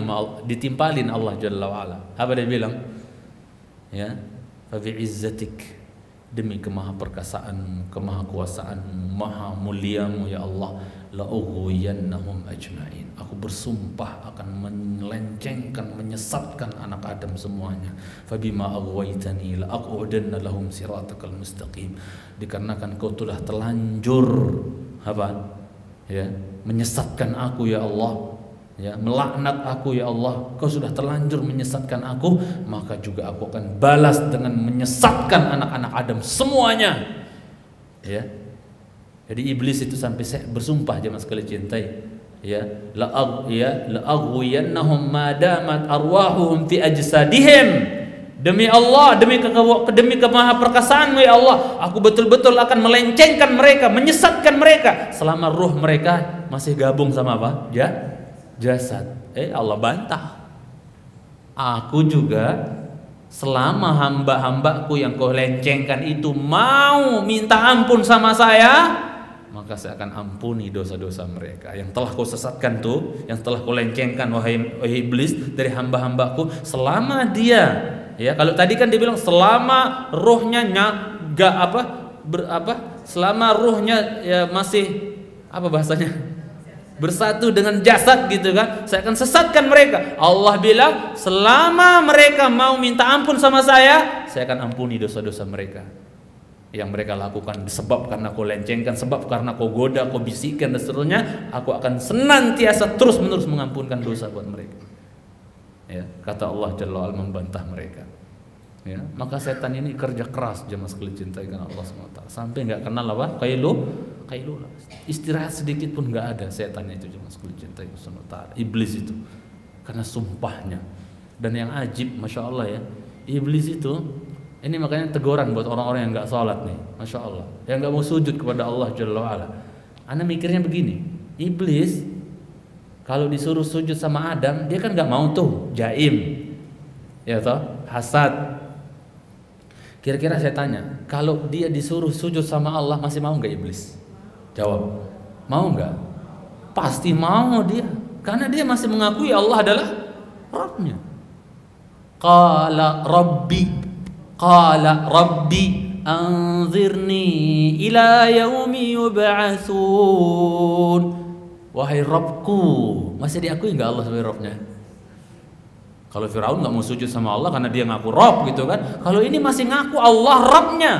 Allah Jalla wa'ala. Apa dia bilang? Ya, fa bi'izzatik, demi kemaha perkasaanmu, kemaha kuasaanmu, maha muliamu ya Allah, la'ughwiyannahum ajma'in. Aku bersumpah akan melencengkan, menyesatkan anak Adam semuanya. Fabima aghwaytani la'aqudanna lahum siratakal mustaqim. Dikarenakan kau telah terlanjur apa? Ya, menyesatkan aku ya Allah. Ya, melaknat aku ya Allah. Kau sudah terlanjur menyesatkan aku, maka juga aku akan balas dengan menyesatkan anak-anak Adam semuanya. Ya. Jadi iblis itu sampai bersumpah jemaah sekalian cintai, ya, la'aghwiyannahum ma damat arwahuhum fi ajsadihim. Demi Allah, demi kemahaperkasaanmu ya Allah, aku betul-betul akan melencengkan mereka, menyesatkan mereka selama ruh mereka masih gabung sama apa? Ya, jasad. Allah bantah, aku juga selama hamba-hambaku yang kau lencengkan itu mau minta ampun sama saya, maka saya akan ampuni dosa-dosa mereka yang telah kau sesatkan tuh, yang telah kau lencengkan wahai iblis dari hamba-hambaku. Selama dia, ya, kalau tadi kan dia bilang selama ruhnya selama ruhnya, ya, masih apa bahasanya? bersatu dengan jasad gitu kan, saya akan sesatkan mereka. Allah bilang selama mereka mau minta ampun sama saya akan ampuni dosa-dosa mereka yang mereka lakukan, sebab karena kau lencengkan, sebab karena kau goda, kau bisikan dan seterusnya, aku akan senantiasa terus menerus mengampunkan dosa buat mereka. Ya, kata Allah Jalla membantah mereka. Ya, maka setan ini kerja keras jemaah sekalian cintakan Allah SWT, sampai nggak kenal apa kailu istirahat sedikit pun nggak ada setannya itu jemaah sekalian cintakan SWT, iblis itu, karena sumpahnya. Dan yang ajib, masya Allah ya, iblis itu ini makanya teguran buat orang-orang yang nggak sholat nih, masya Allah, yang nggak mau sujud kepada Allah Jalla. Anda mikirnya begini, iblis kalau disuruh sujud sama Adam, dia kan nggak mau tuh, jaim, ya toh, hasad. Kira-kira saya tanya, kalau dia disuruh sujud sama Allah, masih mau nggak iblis? Jawab, mau nggak? Pasti mau dia, karena dia masih mengakui Allah adalah Rabbnya. Qala Rabbi, anzirni ila yaumi yub'atsun. Wahai Rabbku, masih diakui nggak Allah sebagai Rabbnya? Kalau Firaun nggak mau sujud sama Allah karena dia ngaku Rob gitu kan. Kalau ini masih ngaku Allah Robnya.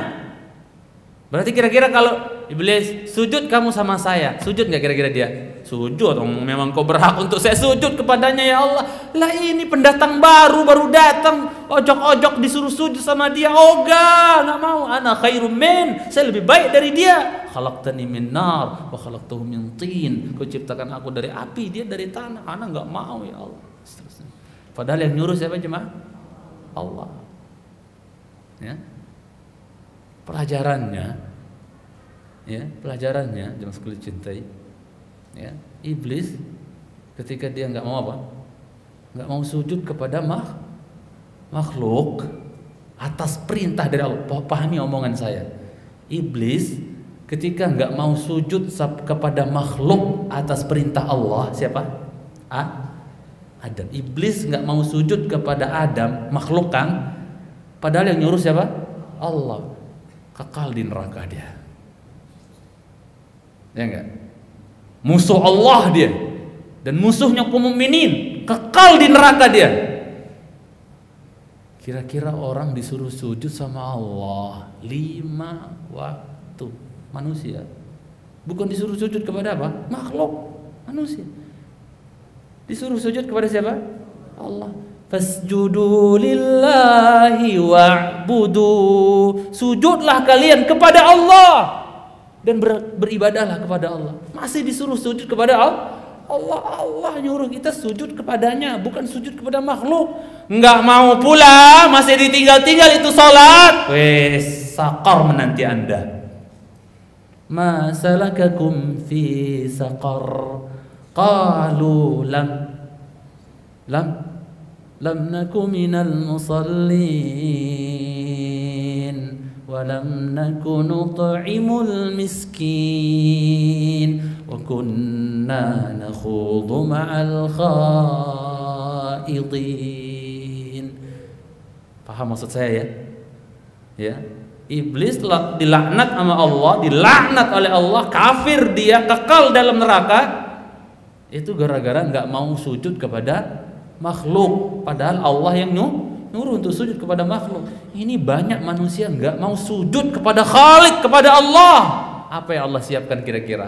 Berarti kira-kira kalau iblis sujud kamu sama saya, sujud nggak kira-kira dia? Sujud, memang kau berhak untuk saya sujud kepadanya ya Allah. Lah ini pendatang baru datang, ojok-ojok disuruh sujud sama dia, ogah, nggak mau. Ana khairum min, saya lebih baik dari dia. Khalaqtani min nar wa khalaqtahu min tin. Kau ciptakan aku dari api, dia dari tanah. Ana nggak mau ya Allah. Padahal yang nyuruh siapa jemaah? Allah. Ya. Pelajarannya jemaah sekalian cintai. Ya, iblis ketika dia nggak mau apa? Nggak mau sujud kepada makhluk atas perintah dari Allah. Pahami omongan saya. Iblis ketika nggak mau sujud kepada makhluk atas perintah Allah, siapa? Adam. Iblis nggak mau sujud kepada Adam, makhluk kan, padahal yang nyuruh siapa? Allah. Kekal di neraka dia, ya enggak? Musuh Allah dia, dan musuhnya kaum mukminin, kekal di neraka dia. Kira-kira orang disuruh sujud sama Allah 5 waktu, manusia, bukan disuruh sujud kepada apa? Makhluk, manusia. Disuruh sujud kepada siapa? Allah. Fasjudu lillahi wa'budu. Sujudlah kalian kepada Allah dan beribadahlah kepada Allah. Masih disuruh sujud kepada Allah. Allah nyuruh kita sujud kepadanya, bukan sujud kepada makhluk. Enggak mau pula, masih ditinggal-tinggal itu salat. Wes, saqar menanti Anda. Ma salakakum fi saqar? Qalu lam naku minal musallin wa lam naku nut'imul miskin wa kunna nakhudu ma'al khaidin. Paham maksud saya ya? Ya, iblis dilaknat sama Allah, dilaknat oleh Allah, kafir dia, kekal dalam neraka. Itu gara-gara nggak mau sujud kepada makhluk, padahal Allah yang nyuruh untuk sujud kepada makhluk. Ini banyak manusia nggak mau sujud kepada Khalik, kepada Allah. Apa yang Allah siapkan kira-kira?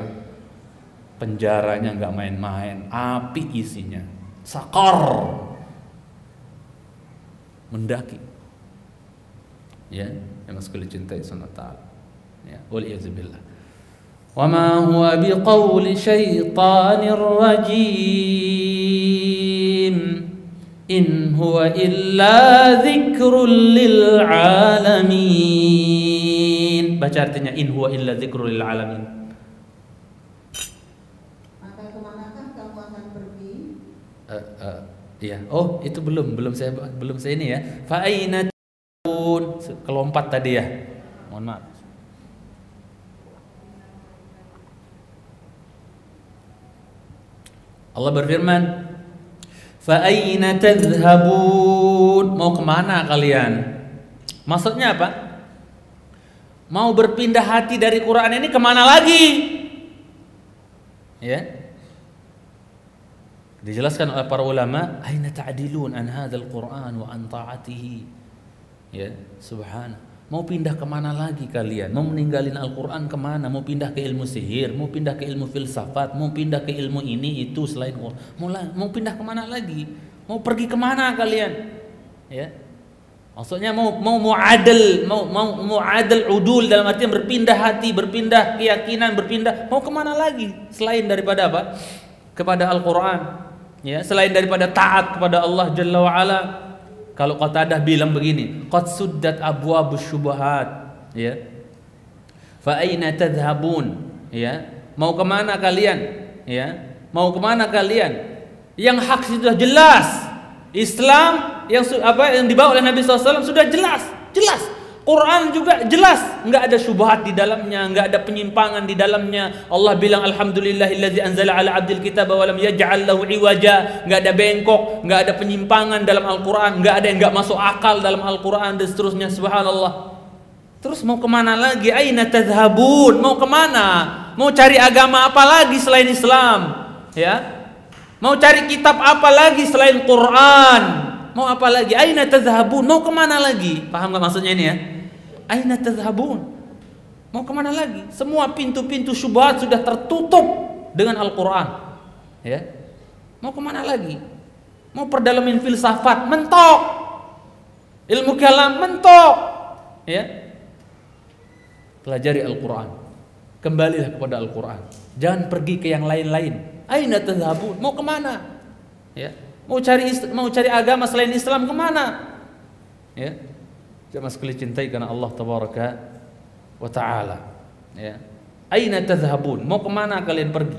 Penjaranya nggak main-main, api isinya, sakar, mendaki. Ya, yang sekali cintai Sunnah. Ya, waliyazbillah. وَمَا هُوَ بِقَوْلِ شَيْطَانِ الرَّجِيمِ إِنْ هُوَ إِلَّا ذِكْرٌ لِلْعَالَمِينَ. Baca artinya, إِنْ هُوَ إِلَّا ذِكْرٌ لِلْعَالَمِينَ. Maka kemanakah kamu akan pergi? Iya. Oh, itu belum saya ini ya. فَأَيْنَ تَذْهَبُونَ. Kelompat tadi ya. Mohon maaf. Allah berfirman, fa aina tadhhabun, mau kemana kalian? Maksudnya apa? Mau berpindah hati dari Quran ini kemana lagi? Ya, Dijelaskan oleh para ulama, aina ta'dilun an hadzal Qur'an wa an ta'atihi. Ya, subhanallah. Mau pindah kemana lagi kalian? Mau meninggalin Al-Quran kemana? Mau pindah ke ilmu sihir? Mau pindah ke ilmu filsafat? Mau pindah ke ilmu ini itu selain Quran? Mau pindah kemana lagi? Mau pergi kemana kalian? Ya, maksudnya mau muadil udul dalam artian berpindah hati, berpindah keyakinan, berpindah. Mau kemana lagi selain daripada apa? Kepada Al-Quran. Ya, selain daripada taat kepada Allah Jalla wa'ala. Kalau Qatadah bilang begini, qad suddat abwabus syubhat, ya. Fa aina tadhhabun, ya. Mau kemana kalian? Ya. Mau kemana kalian? Yang hak sudah jelas. Islam yang yang dibawa oleh Nabi SAW sudah jelas, jelas. Quran juga jelas, nggak ada syubhat di dalamnya, nggak ada penyimpangan di dalamnya. Allah bilang alhamdulillahillazi anzala ala abdil kitaba wa lam yaj'al lahu iwaja. Nggak ada bengkok, nggak ada penyimpangan dalam Al-Quran, nggak ada yang nggak masuk akal dalam Al-Quran dan seterusnya. Subhanallah. Terus mau kemana lagi? Aina tadhhabun? Mau kemana? Mau cari agama apa lagi selain Islam? Ya? Mau cari kitab apa lagi selain Quran? Mau apa lagi? Aina tadhhabun? Mau kemana lagi? Paham gak maksudnya ini ya? Aina tadhhabun? Mau kemana lagi? Semua pintu-pintu syubhat sudah tertutup dengan Al-Quran, ya? Mau kemana lagi? Mau perdalamin filsafat? Mentok. Ilmu kalam? Mentok, ya? Pelajari Al-Quran. Kembalilah kepada Al-Quran. Jangan pergi ke yang lain-lain. Aina tadhhabun? Mau kemana? Ya? Mau cari agama selain Islam kemana? Ya, jangan sekali cintai karena Allah Tabaraka wa Ta'ala. Ya, aina tadhhabun? Mau kemana kalian pergi?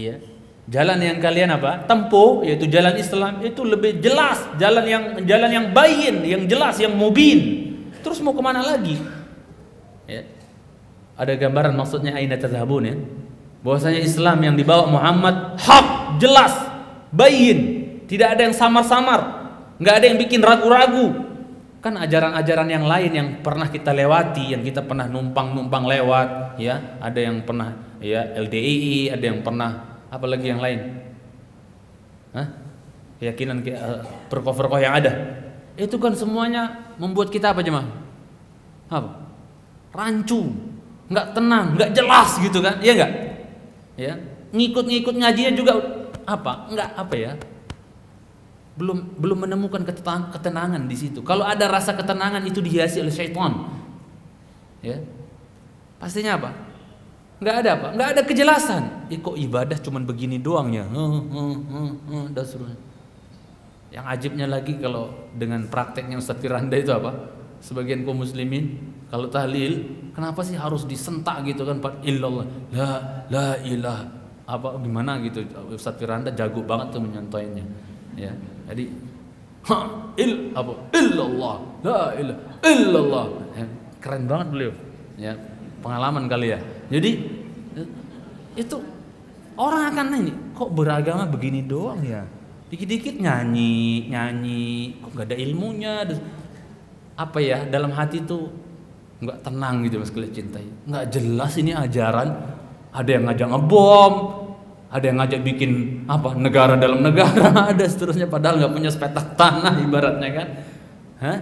Ya, jalan yang kalian apa? Tempuh, yaitu jalan Islam, itu lebih jelas, jalan yang bayin, yang jelas, yang mubin. Terus mau kemana lagi? Ya, ada gambaran maksudnya aina tadhhabun ya? Bahwasanya Islam yang dibawa Muhammad hak, jelas, bayin, tidak ada yang samar-samar, nggak ada yang bikin ragu-ragu. Kan ajaran-ajaran yang lain yang pernah kita lewati, yang kita pernah numpang-numpang lewat, ya, ada yang pernah ya LDII, ada yang pernah apalagi yang lain, keyakinan perkoh-perkoh yang ada, itu kan semuanya membuat kita apa jemaah? Apa? Rancu, nggak tenang, nggak jelas gitu kan? Iya nggak? Ya, ngikut-ngikut ngajinya juga apa? Enggak apa ya? Belum menemukan ketenangan di situ. Kalau ada rasa ketenangan itu dihiasi oleh syaitan. Ya. Pastinya apa? Enggak ada apa? Enggak ada kejelasan. Kok ibadah cuman begini doang ya? Dasarnya. Yang ajibnya lagi kalau dengan prakteknya Ustaz Firanda itu apa? Sebagian kaum muslimin kalau tahlil, kenapa sih harus disentak gitu kan? Illallah. La ilaha apa gimana gitu. Ustaz Firanda jago banget tuh menyantoinnya ya. Jadi illallah la ilaha illallah, keren banget beliau ya, pengalaman kali ya. Jadi itu orang akan nanya, kok beragama begini doang ya, dikit-dikit nyanyi kok nggak ada ilmunya. Apa ya, dalam hati tuh nggak tenang gitu Mas Khalid cintai. Nggak jelas ini ajaran, ada yang ngajak ngebom, ada yang ngajak bikin apa negara dalam negara, ada seterusnya, padahal nggak punya sepetak tanah ibaratnya kan. Hah?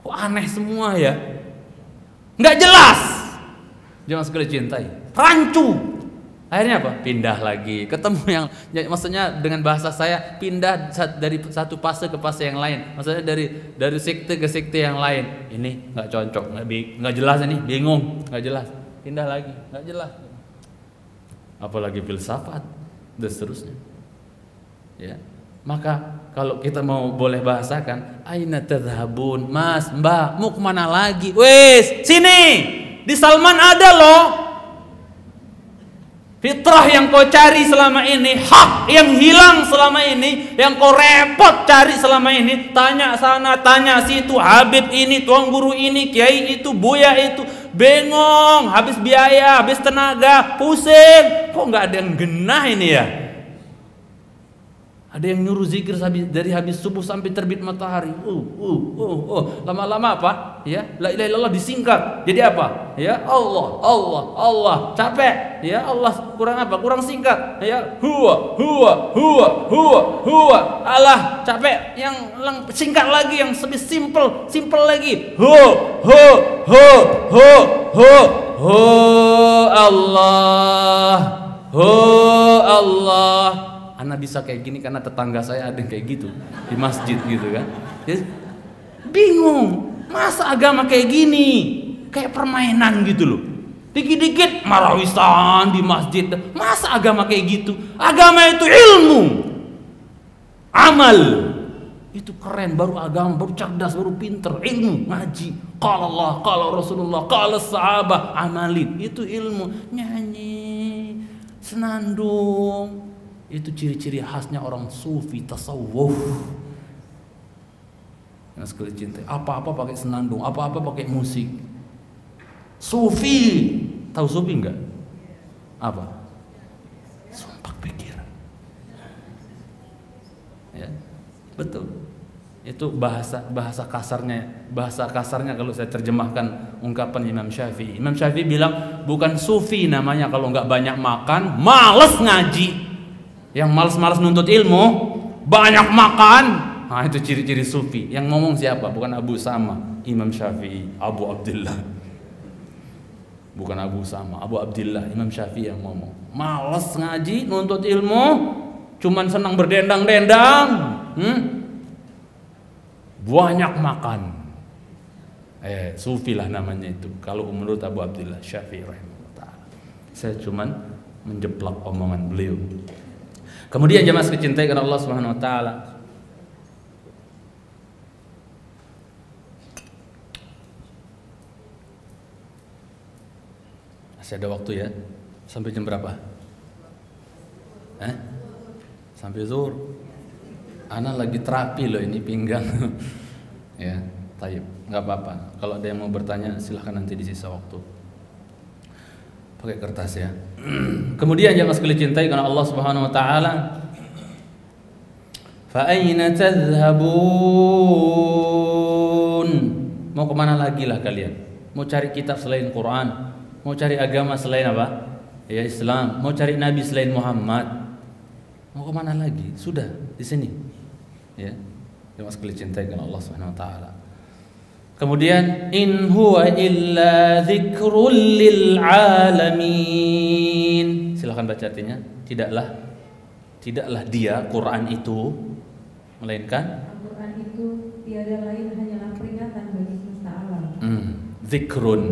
Kok aneh semua ya, nggak jelas, jangan sekali cintai, rancu. Akhirnya apa? Pindah lagi, ketemu yang, maksudnya dengan bahasa saya, pindah dari satu fase ke fase yang lain, maksudnya dari sekte ke sekte yang lain. Ini nggak cocok, nggak jelas ini, bingung, nggak jelas, pindah lagi, nggak jelas. Apalagi filsafat dan seterusnya. Ya. Maka kalau kita mau boleh bahasakan, aina tadhhabun? Mas, Mbak, mau kemana lagi? Wes, sini. Di Salman ada loh. Fitrah yang kau cari selama ini, hak yang hilang selama ini, yang kau repot cari selama ini, tanya sana, tanya situ, habib ini, tuan guru ini, kiai itu, buya itu, bengong, habis biaya, habis tenaga, pusing. Kok nggak ada yang genah ini ya? Ada yang nyuruh zikir dari habis subuh sampai terbit matahari. Lama-lama apa? Ya, la ilaha illallah disingkat. Jadi apa? ya Allah, Allah, Allah, capek, ya Allah, kurang apa? Kurang singkat, ya huwa, huwa, huwa, huwa, huwa, Allah, capek, yang singkat lagi, yang lebih simple, simple lagi, hu, hu, hu, hu, hu, hu, Allah, hu, Allah. Anak bisa kayak gini karena tetangga saya ada yang kayak gitu di masjid gitu kan, jadi bingung. Masa agama kayak gini? Kayak permainan gitu loh. Dikit-dikit marawisan di masjid. Masa agama kayak gitu? Agama itu ilmu, amal. Itu keren, baru agama, baru cerdas, baru pinter. Ilmu, ngaji. Qala Allah, qala Rasulullah, qala sahabah, amalin. Itu ilmu. Nyanyi, senandung. Itu ciri-ciri khasnya orang sufi, tasawuf. Apa-apa pakai senandung, apa-apa pakai musik. Sufi, tahu sufi enggak? Apa? Sumpah pikiran. Ya, betul. Itu bahasa kasarnya. Bahasa kasarnya kalau saya terjemahkan ungkapan Imam Syafi'i. Imam Syafi'i bilang bukan sufi namanya kalau nggak banyak makan, males ngaji. Yang males-males nuntut ilmu, banyak makan. Nah, itu ciri-ciri sufi. Yang ngomong siapa? Bukan Abu Sama, Imam Syafi'i, Abu Abdullah. Bukan Abu Sama, Abu Abdullah, Imam Syafi'i yang ngomong. Malas ngaji, nuntut ilmu, cuman senang berdendang-dendang. Banyak makan. Sufi lah namanya itu. Kalau menurut Abu Abdullah Syafi'i rahimahullah ta'ala. Saya cuman menjeplak omongan beliau. Kemudian jamaah kecintai karena Allah Subhanahu wa taala. Ada waktu ya, sampai jam berapa? Sampai zuhur. Ana lagi terapi loh ini pinggang. Ya, taib, nggak apa-apa. Kalau ada yang mau bertanya silahkan nanti di sisa waktu. Pakai kertas ya. Kemudian jamaah sekalian cintai karena Allah Subhanahu Wa Taala. Fa aina tadhhabun? Mau kemana lagi lah kalian? Mau cari kitab selain Quran? Mau cari agama selain apa? Ya Islam. Mau cari Nabi selain Muhammad. Mau kemana lagi? Sudah di sini. Ya, jangan sekali cintaikan Allah Subhanahu Wa Taala. Kemudian, in huwa illa dzikrul lil alamin. Silahkan baca artinya. Tidaklah dia Quran itu, melainkan Al-Quran itu tiada lain hanyalah peringatan bagi semesta alam. Dzikrun.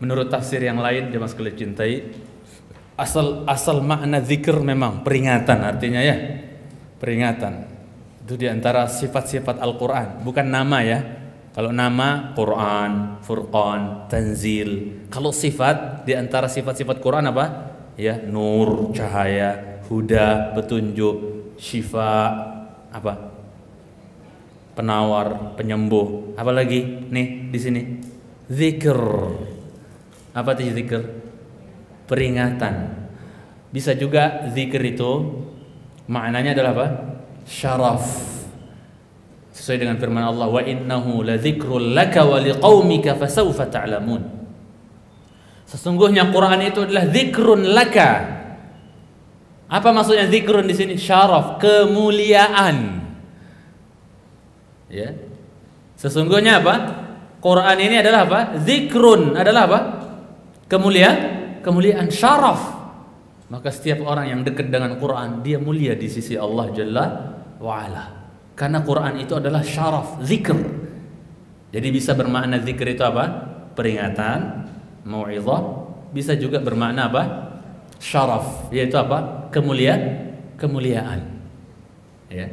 Menurut tafsir yang lain, jemaah sekalian cintai, asal makna zikir memang peringatan, artinya ya peringatan. Itu diantara sifat-sifat Al-Quran, bukan nama ya. Kalau nama Quran, Furqan, Tanzil. Kalau sifat, diantara sifat-sifat Quran apa? Ya nur, cahaya, huda, petunjuk, syifa, apa? Penawar, penyembuh. Apalagi nih di sini zikir. Apa itu zikir? Peringatan. Bisa juga zikir itu maknanya adalah apa? Syaraf. Sesuai dengan firman Allah, wa innahu ladzikrul laka wa liqaumika fasawfa ta'lamun. Sesungguhnya Quran itu adalah zikrun laka. Apa maksudnya zikrun di sini? Syaraf, kemuliaan. Ya. Sesungguhnya apa? Quran ini adalah apa? Zikrun adalah apa? Kemuliaan syaraf. Maka setiap orang yang dekat dengan Quran, dia mulia di sisi Allah Jalla wa'ala, karena Quran itu adalah syaraf, zikr. Jadi bisa bermakna zikr itu apa? Peringatan, mau'izah. Bisa juga bermakna apa? Syaraf, yaitu apa? Kemuliaan. Ya,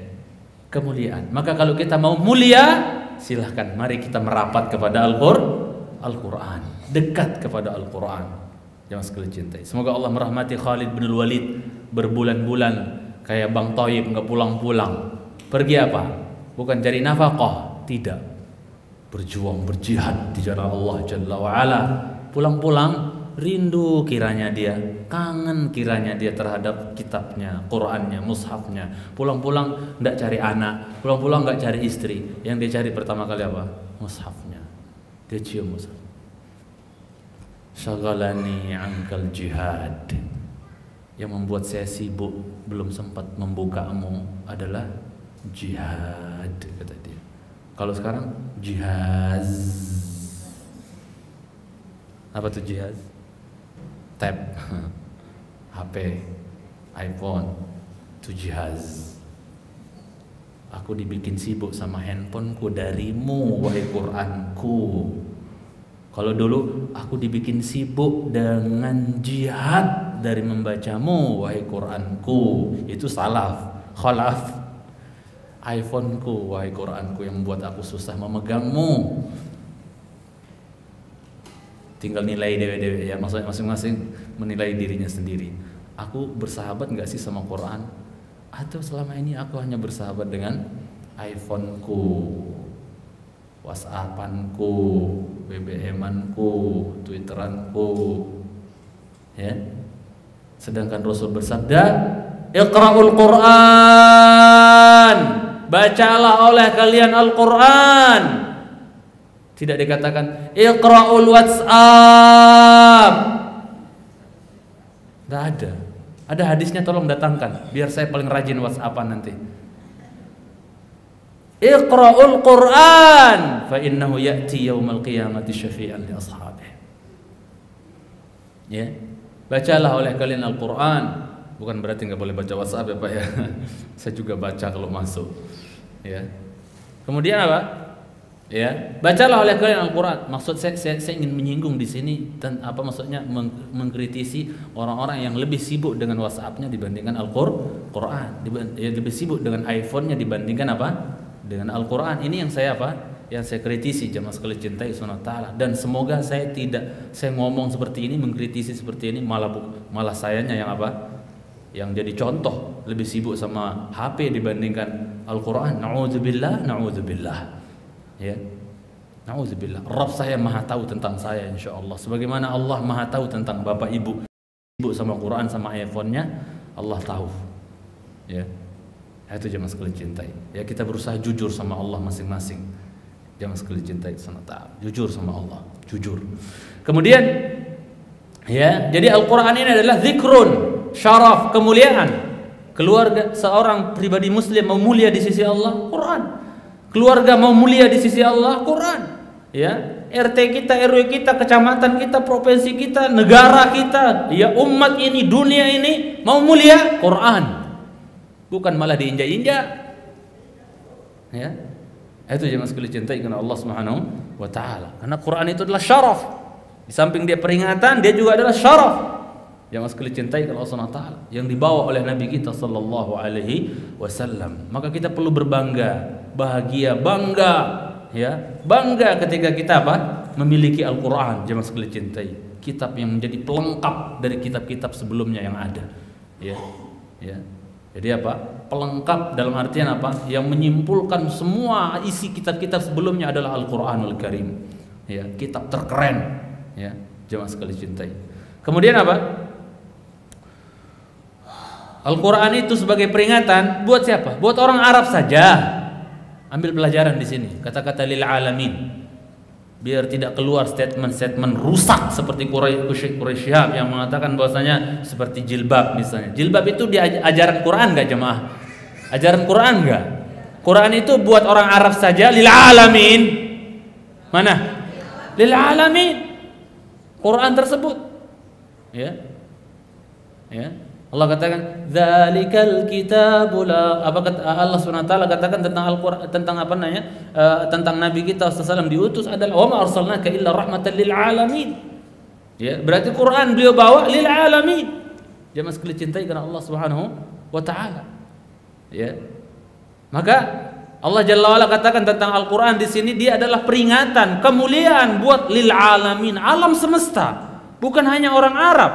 kemuliaan. Maka kalau kita mau mulia, silahkan mari kita merapat kepada Al-Quran, dekat kepada Al-Quran. Jangan sekali cintai. Semoga Allah merahmati Khalid bin Walid, berbulan-bulan kayak Bang Toyib nggak pulang-pulang. Pergi apa? Bukan cari nafkah, tidak. Berjuang, berjihad di jalan Allah Jalla wa'ala. Pulang-pulang rindu kiranya dia, kangen kiranya dia terhadap kitabnya, Qurannya, mushafnya. Pulang-pulang nggak cari anak, pulang-pulang nggak cari istri. Yang dia cari pertama kali apa? Mushafnya. Dia cium mushaf. Syaghalani angkal jihad, yang membuat saya sibuk belum sempat membukamu adalah jihad, kata dia. Kalau sekarang jihaz. Apa tuh jihaz? Tab, HP, iPhone, tuh jihaz. Aku dibikin sibuk sama handphoneku darimu, wahai Quranku. Kalau dulu aku dibikin sibuk dengan jihad dari membacamu, wahai Quranku. Itu salaf, khalaf. iPhoneku, wahai Quranku, yang membuat aku susah memegangmu. Tinggal nilai dewe-dewe ya, maksudnya masing-masing menilai dirinya sendiri. Aku bersahabat nggak sih sama Quran? Atau selama ini aku hanya bersahabat dengan iPhoneku, WhatsAppanku, BBM-anku, Twitteranku, ya. Sedangkan Rasul bersabda, Iqra'ul Quran, bacalah oleh kalian Al-Quran. Tidak dikatakan Iqra'ul WhatsApp. Tidak ada. Ada hadisnya, tolong datangkan biar saya paling rajin WhatsAppan nanti. Iqra'ul Qur'an fa innahu ya'ti yaumal qiyamati syafi'an li ashabihi. Ya, bacalah oleh kalian Al-Qur'an. Bukan berarti nggak boleh baca WhatsApp ya, Pak ya. Saya juga baca kalau masuk. Ya. Kemudian apa? Ya, bacalah oleh kalian Al-Quran. Maksud saya ingin menyinggung di sini dan apa maksudnya mengkritisi orang-orang yang lebih sibuk dengan WhatsAppnya dibandingkan Al-Quran, lebih sibuk dengan iPhone-nya dibandingkan apa? Dengan Al-Quran. Ini yang saya apa? Yang saya kritisi, jamaah sekali cintai Sunnah Ta'ala. Dan semoga saya tidak, saya ngomong seperti ini, mengkritisi seperti ini, malah sayanya yang apa? Yang jadi contoh lebih sibuk sama HP dibandingkan Al-Quran. Na'udzubillah, na'udzubillah. Ya, na'udzubillah. Rabb saya maha tahu tentang saya, insya Allah. Sebagaimana Allah maha tahu tentang bapak ibu, ibu sama Quran sama iPhone-nya, Allah tahu. Ya, itu jamaah sekalian cintai. Ya, kita berusaha jujur sama Allah masing-masing. Jamaah sekalian cintai Sunnah Ta'ala. Jujur sama Allah, jujur. Kemudian, ya, jadi Al-Quran ini adalah zikrun, syaraf, kemuliaan. Keluarga seorang pribadi Muslim memulia di sisi Allah, Quran. Keluarga mau mulia di sisi Allah, Quran. Ya, RT kita, RW kita, kecamatan kita, provinsi kita, negara kita, ya umat ini, dunia ini mau mulia, Quran. Bukan malah diinjak-injak. Ya. Itu jemaah sekalian cintai karena Allah Subhanahu wa taala. Karena Quran itu adalah syaraf. Di samping dia peringatan, dia juga adalah syaraf. Jemaah sekalian cintai karena Allah Subhanahu wa taala yang dibawa oleh Nabi kita sallallahu alaihi wasallam. Maka kita perlu berbangga. Bahagia, bangga, ya, bangga ketika kita apa? Memiliki Al-Quran, jemaah sekalian cintai. Kitab yang menjadi pelengkap dari kitab-kitab sebelumnya yang ada, ya, ya. Jadi apa? Pelengkap dalam artian apa? Yang menyimpulkan semua isi kitab-kitab sebelumnya adalah Al-Quranul Karim, ya, kitab terkeren, ya, jemaah sekalian cintai. Kemudian apa? Al-Quran itu sebagai peringatan buat siapa? Buat orang Arab saja. Ambil pelajaran di sini, kata-kata lil alamin, biar tidak keluar statement-statement rusak seperti Quraisy yang mengatakan bahwasanya seperti jilbab misalnya. Jilbab itu di ajaran Quran nggak jemaah? Ajaran Quran nggak? Quran itu buat orang Arab saja, lil alamin. Mana? Lil alamin. Quran tersebut, ya, ya. Allah katakan zalikal kitabul, apa kata Allah SWT katakan tentang Al-Qur'an, tentang apa namanya, tentang Nabi kita sallallahu alaihi wasallam diutus adalah wa ma arsalnaka illa rahmatan lil alamin. Ya, berarti Quran beliau bawa lil alamin. Jemaah sekalian cintai karena Allah Subhanahu wa taala. Ya. Maka Allah Jalla wa ala katakan tentang Al-Qur'an di sini dia adalah peringatan, kemuliaan buat lil alamin, alam semesta, bukan hanya orang Arab.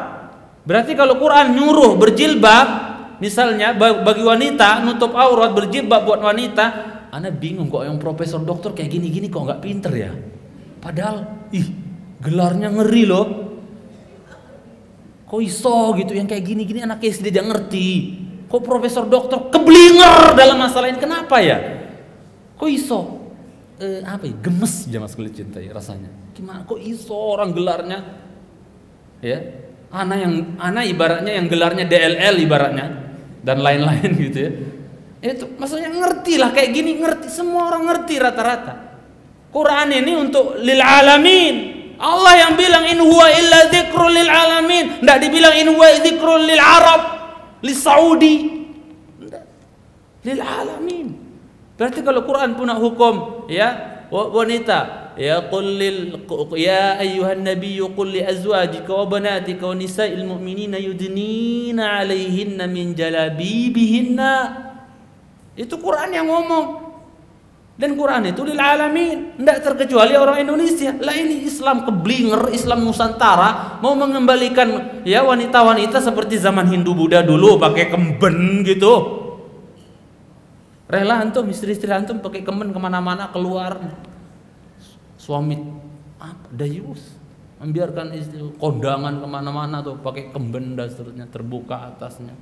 Berarti kalau Quran nyuruh berjilbab, misalnya bagi wanita nutup aurat, berjilbab buat wanita, ana bingung kok yang profesor doktor kayak gini-gini kok nggak pinter ya. Padahal, ih, gelarnya ngeri loh. Kok iso gitu yang kayak gini-gini anak SD dia ngerti. Kok profesor doktor keblinger dalam masalah ini, kenapa ya? Kok iso? Apa ya? Gemes jamaah sekalian cintai rasanya. Gimana kok iso orang gelarnya ya, anak ibaratnya yang gelarnya DLL ibaratnya dan lain-lain gitu ya. Itu maksudnya ngerti lah kayak gini, ngerti, semua orang ngerti rata-rata. Quran ini untuk lil alamin. Allah yang bilang in huwa illa dzikrul lil alamin, enggak dibilang in huwa dzikrul lil Arab, lis Saudi. Enggak. Lil alamin. Berarti kalau Quran punya hukum ya wanita, ya qul lil ya ayyuhan nabiyyu qul li azwajika wa banatika wa nisa'il mu'minina yudnina 'alaihinna min jalabibihinna. Itu Quran yang ngomong. Dan Quran itu lil alamin, tidak terkecuali orang Indonesia. Lah ini Islam keblinger, Islam Nusantara mau mengembalikan ya wanita-wanita seperti zaman Hindu Buddha dulu pakai kemben gitu. Rela antum, istri-istri antum pakai kemben kemana-mana keluar. Suami apa? Dayus membiarkan istri kondangan kemana-mana tuh pakai kemben dan seterusnya terbuka atasnya.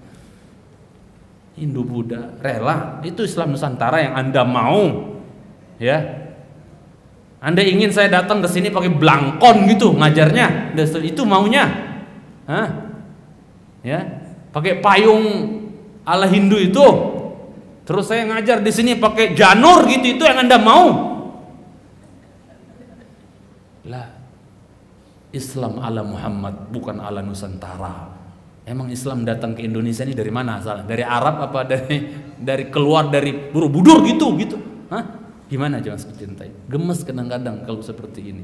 Hindu Buddha rela. Itu Islam Nusantara yang anda mau. Ya, anda ingin saya datang ke sini pakai blangkon gitu ngajarnya, itu maunya, hah? Ya, pakai payung ala Hindu itu, terus saya ngajar di sini pakai janur gitu, itu yang anda mau? Lah, Islam ala Muhammad bukan ala Nusantara. Emang Islam datang ke Indonesia ini dari mana asalnya? Dari Arab apa dari keluar dari Borobudur gitu? Hah? Gimana jangan seperti itu? Gemes kadang-kadang kalau seperti ini.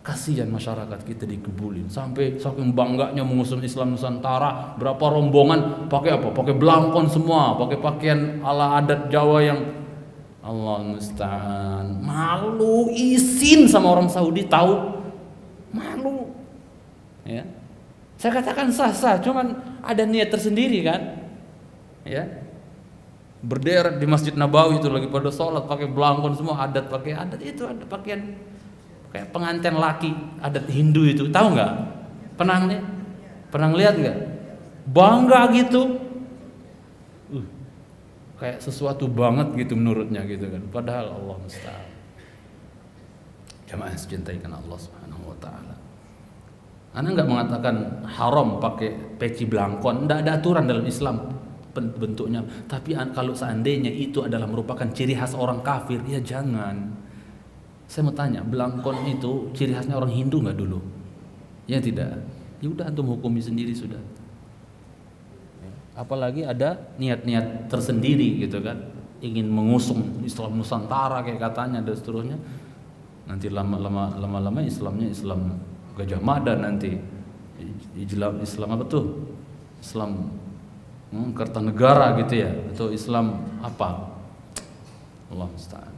Kasihan masyarakat kita dikebulin. Sampai saking bangganya mengusung Islam Nusantara, berapa rombongan pakai apa? Pakai blangkon semua, pakai pakaian ala adat Jawa yang Allah musta'an. Malu, izin sama orang Saudi tahu. Malu. Ya. Saya katakan sah-sah, cuman ada niat tersendiri kan? Ya. Berderet di Masjid Nabawi itu lagi pada sholat pakai blangkon semua, adat pakai adat itu, ada pakaian kayak pengantin laki adat Hindu itu, tahu nggak? Pernah lihat nggak? Bangga gitu, kayak sesuatu banget gitu menurutnya gitu kan, padahal Allah musta'an. Jamaah yang dicintaikan Allah Subhanahu wa Ta'ala, anda nggak mengatakan haram pakai peci blangkon, nggak ada aturan dalam Islam bentuknya, tapi kalau seandainya itu adalah merupakan ciri khas orang kafir, ya jangan. Saya mau tanya, blangkon itu ciri khasnya orang Hindu nggak dulu? Ya tidak. Ya udah antum hukumi sendiri sudah. Apalagi ada niat-niat tersendiri gitu kan, ingin mengusung Islam Nusantara kayak katanya dan seterusnya. Nanti lama-lama Islamnya Islam Gajah Mada nanti, Islam apa tuh? Islam Kertanegara gitu ya, atau Islam apa? Allah musta'an.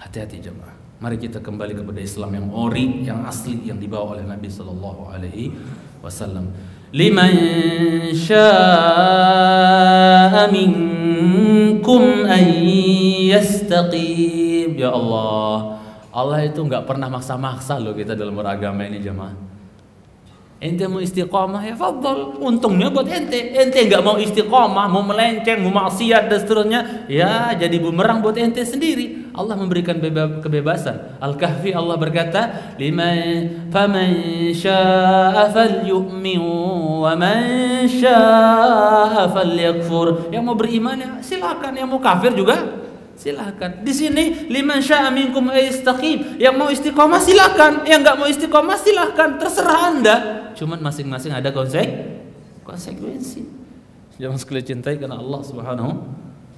Hati-hati jemaah. Mari kita kembali kepada Islam yang ori, yang asli, yang dibawa oleh Nabi Sallallahu Alaihi Wasallam. Liman syaa minkum an yastaqim. Ya Allah, Allah itu nggak pernah maksa-maksa loh kita dalam beragama ini jemaah. Ente mau istiqomah ya fadhal, untungnya buat ente nggak mau istiqomah, mau melenceng, mau maksiat dan seterusnya, ya jadi bumerang buat ente sendiri. Allah memberikan kebebasan. Al-Kahfi Allah berkata, "Faman syaa'a falyu'min wa man syaa'a falyakfur." Yang mau beriman ya silakan, yang mau kafir juga silakan. Di sini liman syaa'a minkum ayastaqim, yang mau istiqomah silakan, yang nggak mau istiqomah silakan, terserah anda. Cuman masing-masing ada konsekuensi. Jangan sekali cintai karena Allah Subhanahu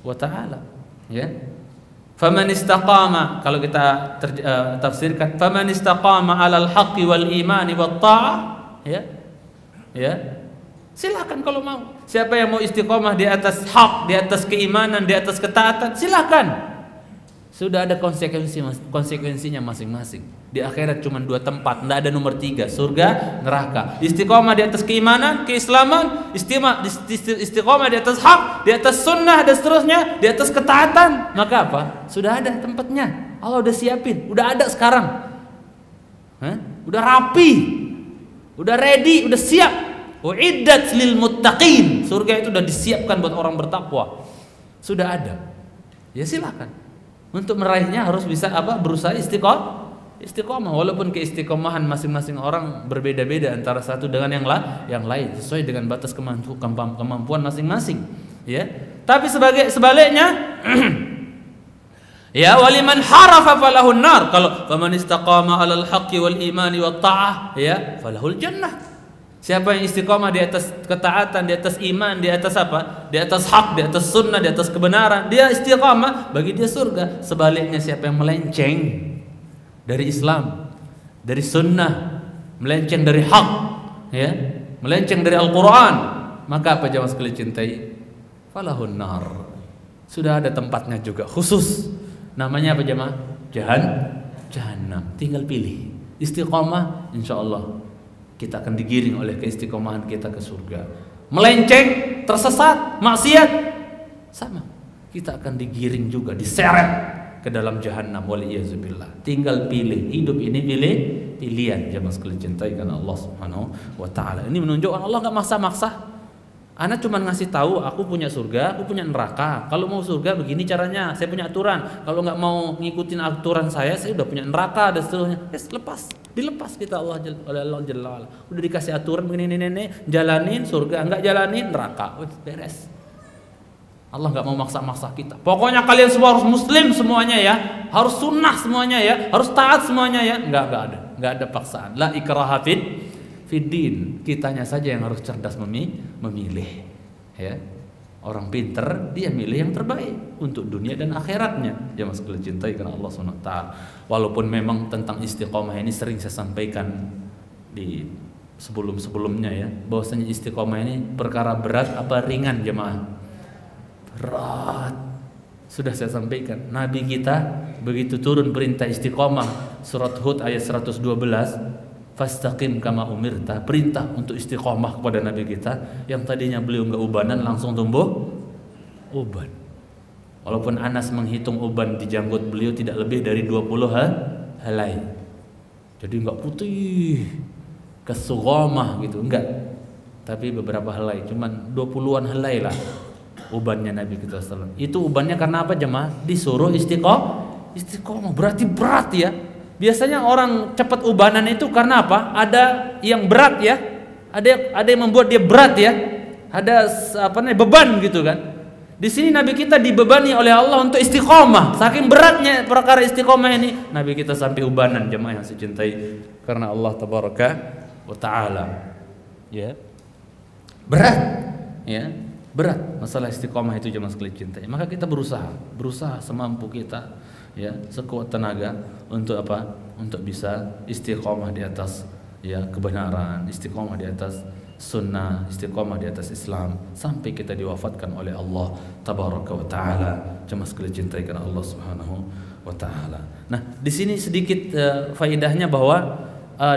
wa Ta'ala, ya. Faman istaqama, kalau kita tafsirkan faman istaqama 'alal haqqi wal imani wat ta'ah, ya. Ya. Silakan kalau mau. Siapa yang mau istiqomah di atas hak, di atas keimanan, di atas ketaatan, silakan. Sudah ada konsekuensinya masing-masing. Di akhirat cuma 2 tempat, tidak ada nomor 3, surga, neraka. Istiqomah di atas keimanan, keislaman, istiqomah di atas hak, di atas sunnah dan seterusnya, di atas ketaatan, maka apa? Sudah ada tempatnya. Allah udah siapin, udah ada sekarang. Hah? Udah rapi, udah ready, udah siap. Uiddat lil muttaqin. Surga itu udah disiapkan buat orang bertakwa. Sudah ada. Ya silakan. Untuk meraihnya harus bisa apa? Berusaha istiqomah Istiqomah, walaupun keistiqomahan masing-masing orang berbeda-beda antara satu dengan yang lain sesuai dengan batas kemampuan masing-masing, ya. Tapi sebaliknya ya waliman harafa falahun nar, kalau faman istaqama alal haqqi wal imani wat ta'ah ya falahul jannah. Siapa yang istiqomah di atas ketaatan, di atas iman, di atas apa? Di atas hak, di atas sunnah, di atas kebenaran. Dia istiqomah, bagi dia surga. Sebaliknya siapa yang melenceng dari Islam, dari sunnah, melenceng dari hak, ya, melenceng dari Al-Quran, maka apa jemaah sekalian cintai? Falahun nar. Sudah ada tempatnya juga khusus. Namanya apa jemaah? Jahannam. Tinggal pilih. Istiqomah, insya Allah kita akan digiring oleh keistiqomahan kita ke surga. Melenceng, tersesat, maksiat, sama, kita akan digiring juga, diseret ke dalam jahannam, waliyazubillah. Tinggal pilih. Hidup ini pilih, pilihan jemaah sekalian cintai karena Allah Subhanahu wa taala. Ini menunjukkan Allah nggak maksa-maksa. Ana cuma ngasih tahu, aku punya surga, aku punya neraka. Kalau mau surga begini caranya, saya punya aturan. Kalau nggak mau ngikutin aturan saya udah punya neraka dan seterusnya. Yes, lepas, dilepas kita Allah Jalla wa'ala. Udah dikasih aturan begini nenek, jalanin surga, nggak jalanin neraka. Udah beres. Allah nggak mau maksa-maksa kita. Pokoknya kalian semua harus muslim semuanya ya, harus sunnah semuanya ya, harus taat semuanya ya. Nggak ada paksaan. La ikraha fid din. Kitanya saja yang harus cerdas memilih. Ya, orang pinter dia milih yang terbaik untuk dunia dan akhiratnya. Jemaah sekalian cintai karena Allah Subhanahu wa taala. Walaupun memang tentang istiqomah ini sering saya sampaikan di sebelum-sebelumnya ya, bahwasanya istiqomah ini perkara berat apa ringan jemaah? Berat. Sudah saya sampaikan, Nabi kita begitu turun perintah istiqomah, surat Hud ayat 112, fastaqim kama umirta, perintah untuk istiqomah kepada Nabi kita, yang tadinya beliau nggak ubanan langsung tumbuh uban. Walaupun Anas menghitung uban di janggut beliau tidak lebih dari 20 helai. Jadi nggak putih kesugomah gitu, enggak. Tapi beberapa helai, cuman 20-an helai lah ubannya Nabi kita sallallahu alaihi wasallam. Itu ubannya karena apa jemaah? Disuruh istiqomah. Berarti berat ya. Biasanya orang cepat ubanan itu karena apa? Ada yang berat ya. Ada yang membuat dia berat ya. Ada apa namanya? Beban gitu kan. Di sini Nabi kita dibebani oleh Allah untuk istiqomah. Saking beratnya perkara istiqomah ini, Nabi kita sampai ubanan jemaah yang dicintai karena Allah tabaraka wa taala. Ya. Berat ya. Berat masalah istiqomah itu jemaah sekalian cintai. Maka kita berusaha semampu kita ya, sekuat tenaga untuk apa? Untuk bisa istiqomah di atas ya kebenaran, istiqomah di atas sunnah, istiqomah di atas Islam sampai kita diwafatkan oleh Allah tabaraka wa taala. Jemaah sekalian cintai karena Allah Subhanahu wa taala. Nah, di sini sedikit faedahnya bahwa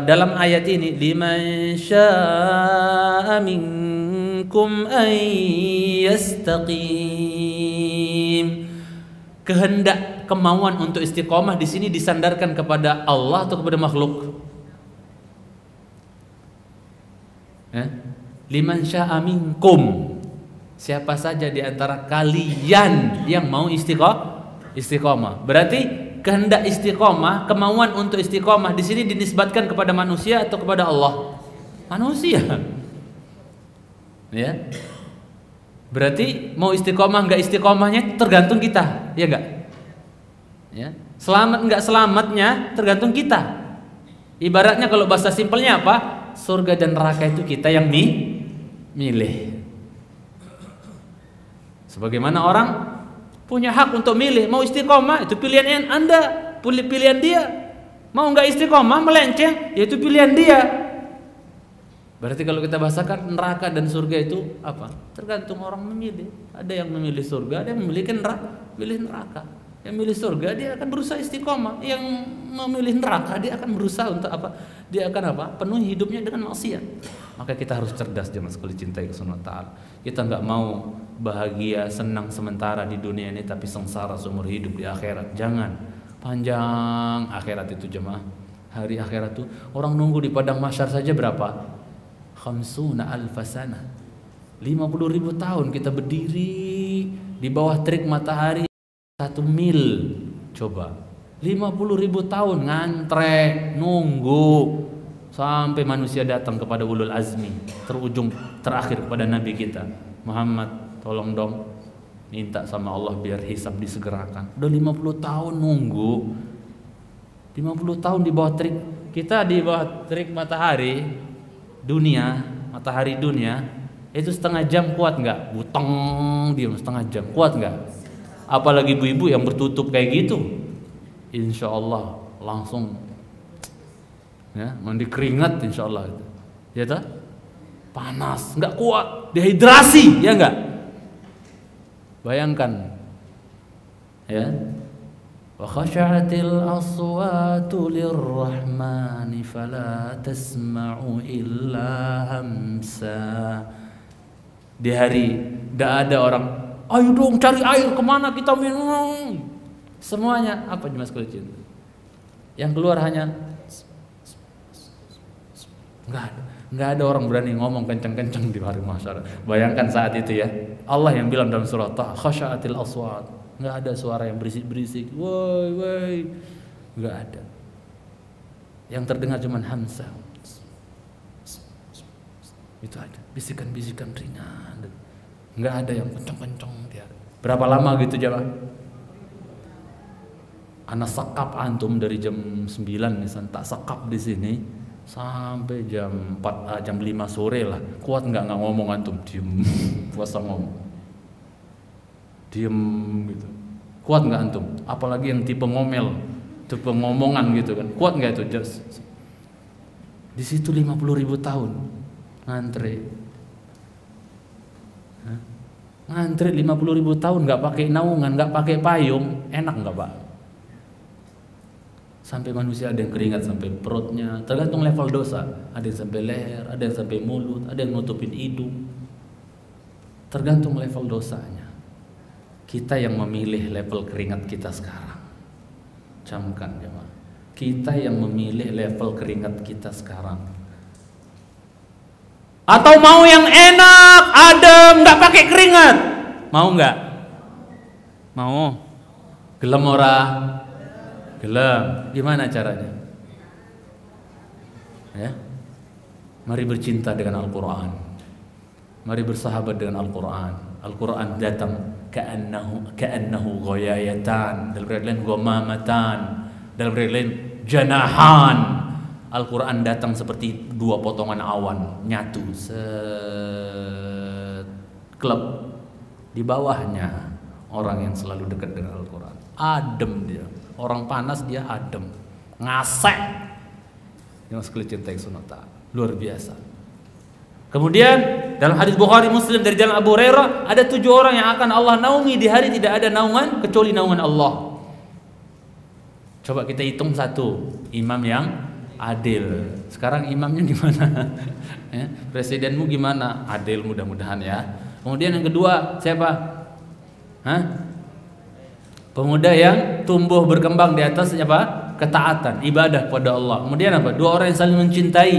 dalam ayat ini liman syaa'a minkum an yastaqim, kehendak kemauan untuk istiqomah di sini disandarkan kepada Allah atau kepada makhluk? Liman syaa'a minkum, siapa saja di antara kalian yang mau istiqomah. Berarti kehendak istiqomah, kemauan untuk istiqomah di sini dinisbatkan kepada manusia atau kepada Allah? Manusia. Ya. Berarti mau istiqomah nggak istiqomahnya tergantung kita, ya nggak? Ya. Selamat nggak selamatnya tergantung kita. Ibaratnya kalau bahasa simpelnya apa? Surga dan neraka itu kita yang milih. Sebagaimana orang punya hak untuk milih, mau istiqomah itu pilihan Anda, pilihan dia. Mau nggak istiqomah melenceng, yaitu pilihan dia. Berarti kalau kita bahasakan neraka dan surga itu apa? Tergantung orang memilih. Ada yang memilih surga, ada yang memilih neraka. Pilih neraka. Yang memilih surga dia akan berusaha istiqomah. Yang memilih neraka dia akan berusaha untuk apa? Dia akan apa? Penuhi hidupnya dengan maksiat. Maka kita harus cerdas jemaah sekalian cintai kesunnah taala. Kita nggak mau bahagia senang sementara di dunia ini tapi sengsara seumur hidup di akhirat. Jangan. Panjang akhirat itu jemaah. Hari akhirat itu orang nunggu di padang mahsyar saja berapa? 50,000 sana. 50,000 tahun kita berdiri di bawah terik matahari 1 mil. Coba 50.000 tahun ngantre, nunggu sampai manusia datang kepada Ulul Azmi, terujung terakhir kepada Nabi kita Muhammad, tolong dong, minta sama Allah biar hisab disegerakan. Udah 50 tahun nunggu, 50 tahun di bawah terik, kita di bawah terik matahari dunia, matahari dunia itu setengah jam kuat nggak? Buteng diam setengah jam, kuat nggak? Apalagi ibu-ibu yang bertutup kayak gitu, insya Allah langsung ya, mandi keringat insya Allah itu, ya tak? Panas, nggak kuat, dehidrasi, ya nggak? Bayangkan, ya. Wa khasha'atil aswatu lirrahmani fala tasma'u illa hamsa. Di hari, nggak ada orang, ayo dong cari air, kemana kita minum? Semuanya apa Dimas Kulicin? Yang keluar hanya nggak ada orang berani ngomong kenceng-kenceng di hari mahsyar. Bayangkan saat itu ya. Allah yang bilang dalam surah Taha, khasha'atil aswat. Nggak ada suara yang berisik-berisik. Woi, woi. Nggak ada. Yang terdengar cuman hamzah. Itu ada. Bisikan-bisikan ringan. Nggak ada yang kenceng-kenceng dia. Berapa lama gitu jalan? Anak sekap antum dari jam 9 misalnya, tak sekap di sini sampai jam 4, jam 5 sore lah. Kuat nggak ngomong antum? Diem, puasa ngomong. Diem gitu. Kuat nggak antum? Apalagi yang tipe ngomel, tipe ngomongan gitu kan. Kuat nggak itu? Di situ 50.000 tahun ngantri. Hah? Ngantri 50.000 tahun nggak pakai naungan, nggak pakai payung, enak nggak Pak? Sampai manusia ada yang keringat sampai perutnya, tergantung level dosa, ada yang sampai leher, ada yang sampai mulut, ada yang nutupin hidung, tergantung level dosanya. Kita yang memilih level keringat kita sekarang, camkan jemaah, kita yang memilih level keringat kita sekarang. Atau mau yang enak, adem, nggak pakai keringat, mau nggak? Mau? Gelem ora? Gelap, gimana caranya? Ya, mari bercinta dengan Al-Quran, mari bersahabat dengan Al-Quran. Al-Quran datang ka'annahu ghayayatan, dalam riwayat lain ghamamatan, dalam riwayat lain janahan. Al-Quran datang seperti dua potongan awan nyatu, klub di bawahnya orang yang selalu dekat dengan Al-Quran, adem dia. Orang panas dia adem, ngasek. Yang sekeliling teks sunata luar biasa. Kemudian dalam hadis Bukhari Muslim dari jalan Abu Hurairah, ada 7 orang yang akan Allah naungi di hari tidak ada naungan kecuali naungan Allah. Coba kita hitung satu, imam yang adil. Sekarang imamnya gimana? Presidenmu gimana? Adil mudah-mudahan ya. Kemudian yang kedua siapa? Hah? Pemuda yang tumbuh berkembang di atas apa? Ketaatan, ibadah pada Allah. Kemudian apa? 2 orang yang saling mencintai,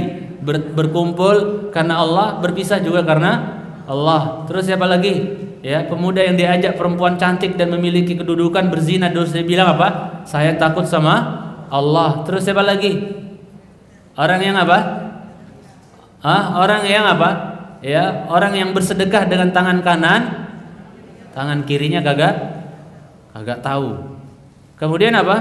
berkumpul karena Allah, berpisah juga karena Allah. Terus siapa lagi? Ya, pemuda yang diajak perempuan cantik dan memiliki kedudukan, berzina, dosa, bilang apa? Saya takut sama Allah. Terus siapa lagi? Orang yang apa? Hah? Orang yang apa? Ya, orang yang bersedekah dengan tangan kanan, tangan kirinya kagak tahu. Kemudian apa?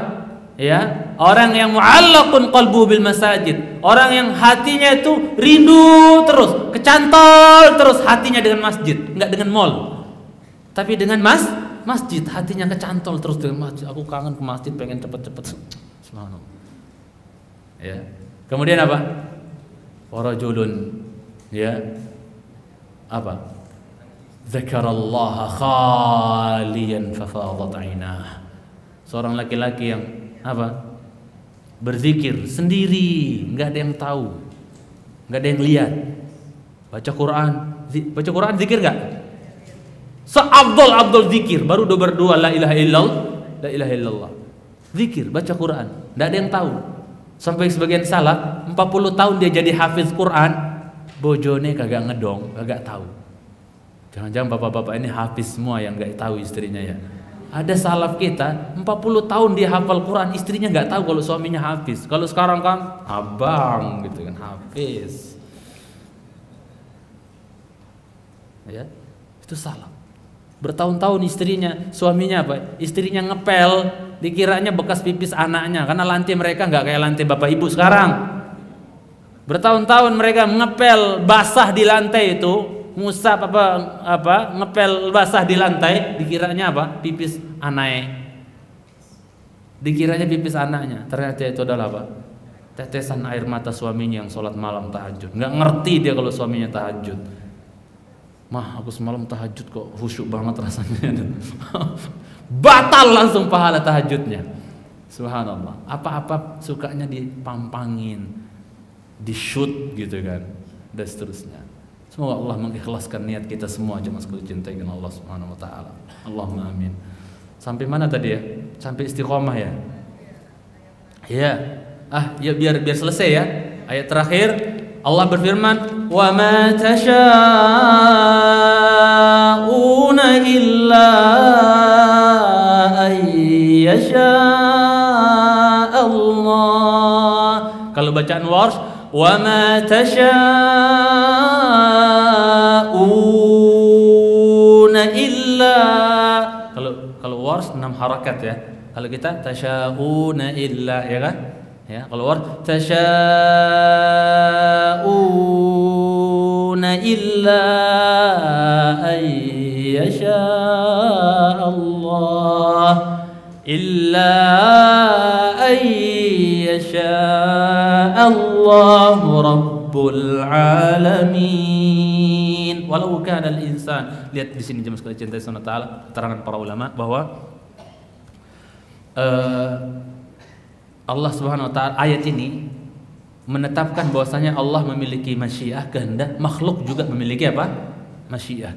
Ya, orang yang mu'allaqun qalbu bil masajid, orang yang hatinya itu rindu terus, kecantol terus hatinya dengan masjid, enggak dengan mall. Tapi dengan masjid, hatinya kecantol terus dengan masjid. Aku kangen ke masjid, pengen cepet-cepet. Subhanallah. Ya. Kemudian apa? Warajulun ya. Apa? Zakarallaha khaliyan fafadat ainah. Seorang laki-laki yang apa? Berzikir sendiri, nggak ada yang tahu, nggak ada yang lihat. Baca Quran zikir nggak? Seabdul zikir, baru berdua la ilaha illallah, la ilaha illallah. Zikir, baca Quran, nggak ada yang tahu. Sampai sebagian salaf 40 tahun dia jadi hafiz Quran, bojone kagak ngedong, kagak tahu. Jangan-jangan bapak-bapak ini hafiz semua yang nggak tahu istrinya ya. Ada salaf kita 40 tahun dia hafal Quran, istrinya nggak tahu kalau suaminya hafiz. Kalau sekarang kan abang gitu kan hafiz. Ya, itu salaf. Bertahun-tahun istrinya, suaminya apa? Istrinya ngepel, dikiranya bekas pipis anaknya karena lantai mereka nggak kayak lantai bapak ibu sekarang. Bertahun-tahun mereka ngepel basah di lantai itu. Musab apa ngepel basah di lantai, dikiranya apa? Pipis anaknya. Dikiranya pipis anaknya, ternyata itu adalah apa? Tetesan air mata suaminya yang sholat malam tahajud. Nggak ngerti dia kalau suaminya tahajud. Mah, aku semalam tahajud kok khusyuk banget rasanya. Batal langsung pahala tahajudnya. Subhanallah. Apa-apa sukanya dipampangin, di-shoot gitu kan, dan seterusnya. Semoga Allah mengikhlaskan niat kita semua jemaah sekalian, cintain Allah Subhanahu wa taala. Allahumma amin. Sampai mana tadi ya? Sampai istiqomah ya? Ya. Ah, ya biar selesai ya. Ayat terakhir Allah berfirman, "Wa ma tasyauna illa ayyasha Allah." Kalau bacaan warsh, "Wa ma tasyauna illa." Kalau wars 6 harakat ya. Kalau kita tasyauna illa ya kan? Ya, kalau wars tasyauna illa ayyasha Allah. Illa ayyasha Allahu Rabbul Alamin. Walau kana al-insan, lihat di sini jemaah sekalian cintai Sunnah Ta'ala, keterangan para ulama bahwa Allah Subhanahu wa taala ayat ini menetapkan bahwasanya Allah memiliki masyiah, kehendak, makhluk juga memiliki apa? Masyiah,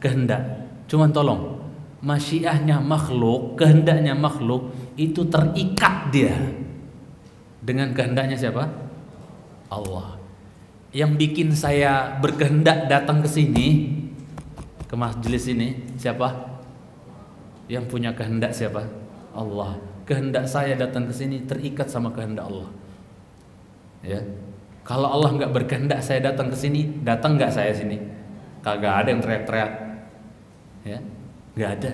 kehendak. Cuman tolong, masyiahnya makhluk, kehendaknya makhluk itu terikat dia dengan kehendaknya siapa? Allah. Yang bikin saya berkehendak datang ke sini, ke majelis ini, siapa? Yang punya kehendak siapa? Allah. Kehendak saya datang ke sini terikat sama kehendak Allah. Ya. Kalau Allah nggak berkehendak saya datang ke sini, datang nggak saya sini? Kagak ada yang teriak-teriak. Ya, nggak ada.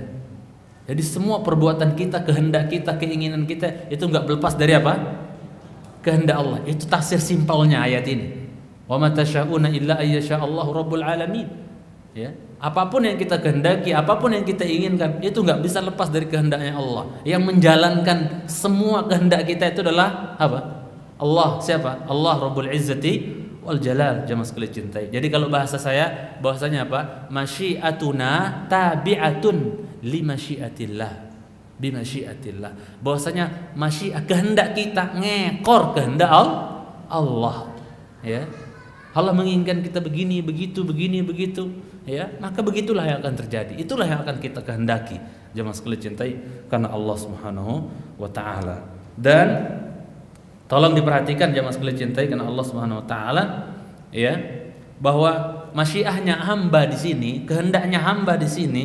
Jadi semua perbuatan kita, kehendak kita, keinginan kita itu nggak berlepas dari apa? Kehendak Allah. Itu tafsir simpelnya ayat ini. Wa ma tasyauna illa ayyasha Allahu Rabbul Alamin. Ya, apapun yang kita kehendaki, apapun yang kita inginkan, itu nggak bisa lepas dari kehendaknya Allah. Yang menjalankan semua kehendak kita itu adalah apa? Allah. Siapa? Allah Rabbul Izzati wal Jalal, jemaah sekalian cintai. Jadi kalau bahasa saya, bahasanya apa? Masyiatuna tabi'atun li masyiatillah. Bi masyiatillah. Bahasanya masyiat kehendak kita ngekor kehendak Allah. Ya. Allah menginginkan kita begini, begitu, begini, begitu, ya, maka begitulah yang akan terjadi. Itulah yang akan kita kehendaki, jemaah sekalian cintai, karena Allah Subhanahu wa taala. Dan tolong diperhatikan jemaah sekalian cintai karena Allah Subhanahu wa taala, ya, bahwa masyiahnya hamba di sini, kehendaknya hamba di sini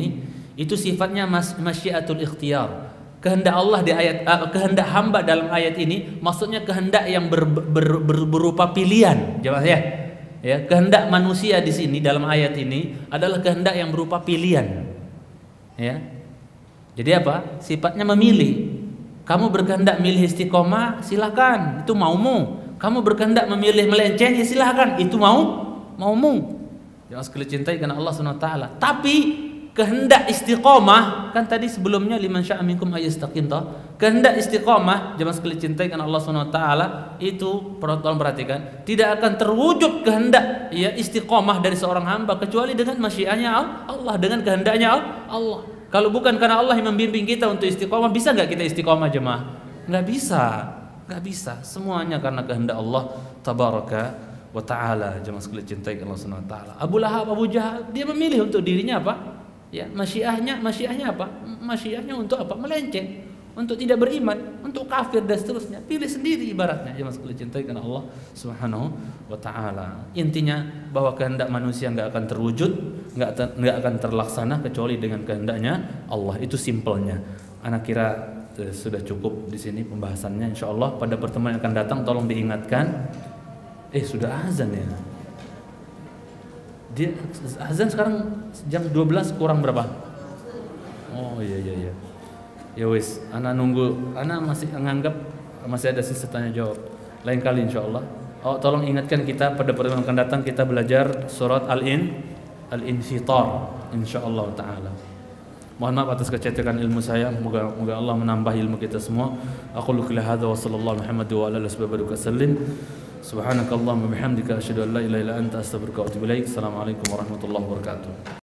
itu sifatnya masyiatul ikhtiyar. Kehendak Allah di ayat kehendak hamba dalam ayat ini maksudnya kehendak yang berupa pilihan, jemaah ya. Ya, kehendak manusia di sini dalam ayat ini adalah kehendak yang berupa pilihan. Ya. Jadi apa? Sifatnya memilih. Kamu berkehendak milih istiqomah, silakan, itu maumu. Kamu berkehendak memilih melenceng, ya silakan, itu maumu. Jangan sekali cintai karena Allah Subhanahu wa taala. Tapi kehendak istiqomah kan tadi sebelumnya liman syaa minkum ayastaqim toh. Kehendak istiqomah jemaah sekalian cintai karena Allah Subhanahu wa taala itu tolong perhatikan, tidak akan terwujud kehendak ya istiqomah dari seorang hamba kecuali dengan masyianya Allah, dengan kehendaknya Allah. Kalau bukan karena Allah yang membimbing kita untuk istiqomah, bisa nggak kita istiqomah jemaah? Nggak bisa. Nggak bisa. Semuanya karena kehendak Allah tabaraka wa taala jemaah sekalian cintai karena Allah Subhanahu wa taala. Abu Lahab, Abu Jahal, dia memilih untuk dirinya apa? Ya, masyiahnya apa? Masyiahnya untuk apa? Melenceng, untuk tidak beriman, untuk kafir dan seterusnya. Pilih sendiri ibaratnya. Ya, maksudnya cintai karena Allah Subhanahu wa taala. Intinya bahwa kehendak manusia nggak akan terwujud, nggak akan terlaksana kecuali dengan kehendaknya Allah. Itu simpelnya. Anak kira sudah cukup di sini pembahasannya. Insya Allah pada pertemuan yang akan datang tolong diingatkan. Sudah azan ya. Dia azan sekarang jam 12 kurang berapa? Oh iya. Ya wis, ana nunggu. Ana masih nganggap masih ada sisa tanya jawab. Lain kali insya Allah. Oh, tolong ingatkan kita pada pertemuan yang akan datang kita belajar surat Al-Infitar insyaallah taala. Mohon maaf atas kecetekan ilmu saya. Moga Allah menambah ilmu kita semua. Aku qul hadza wa sallallahu Muhammad wa ala alihi wa sallam. Subhanakallahumma bihamdika asyhadu an la ilaha illa anta astaghfiruka wa atubu ilaik. Assalamualaikum warahmatullahi wabarakatuh.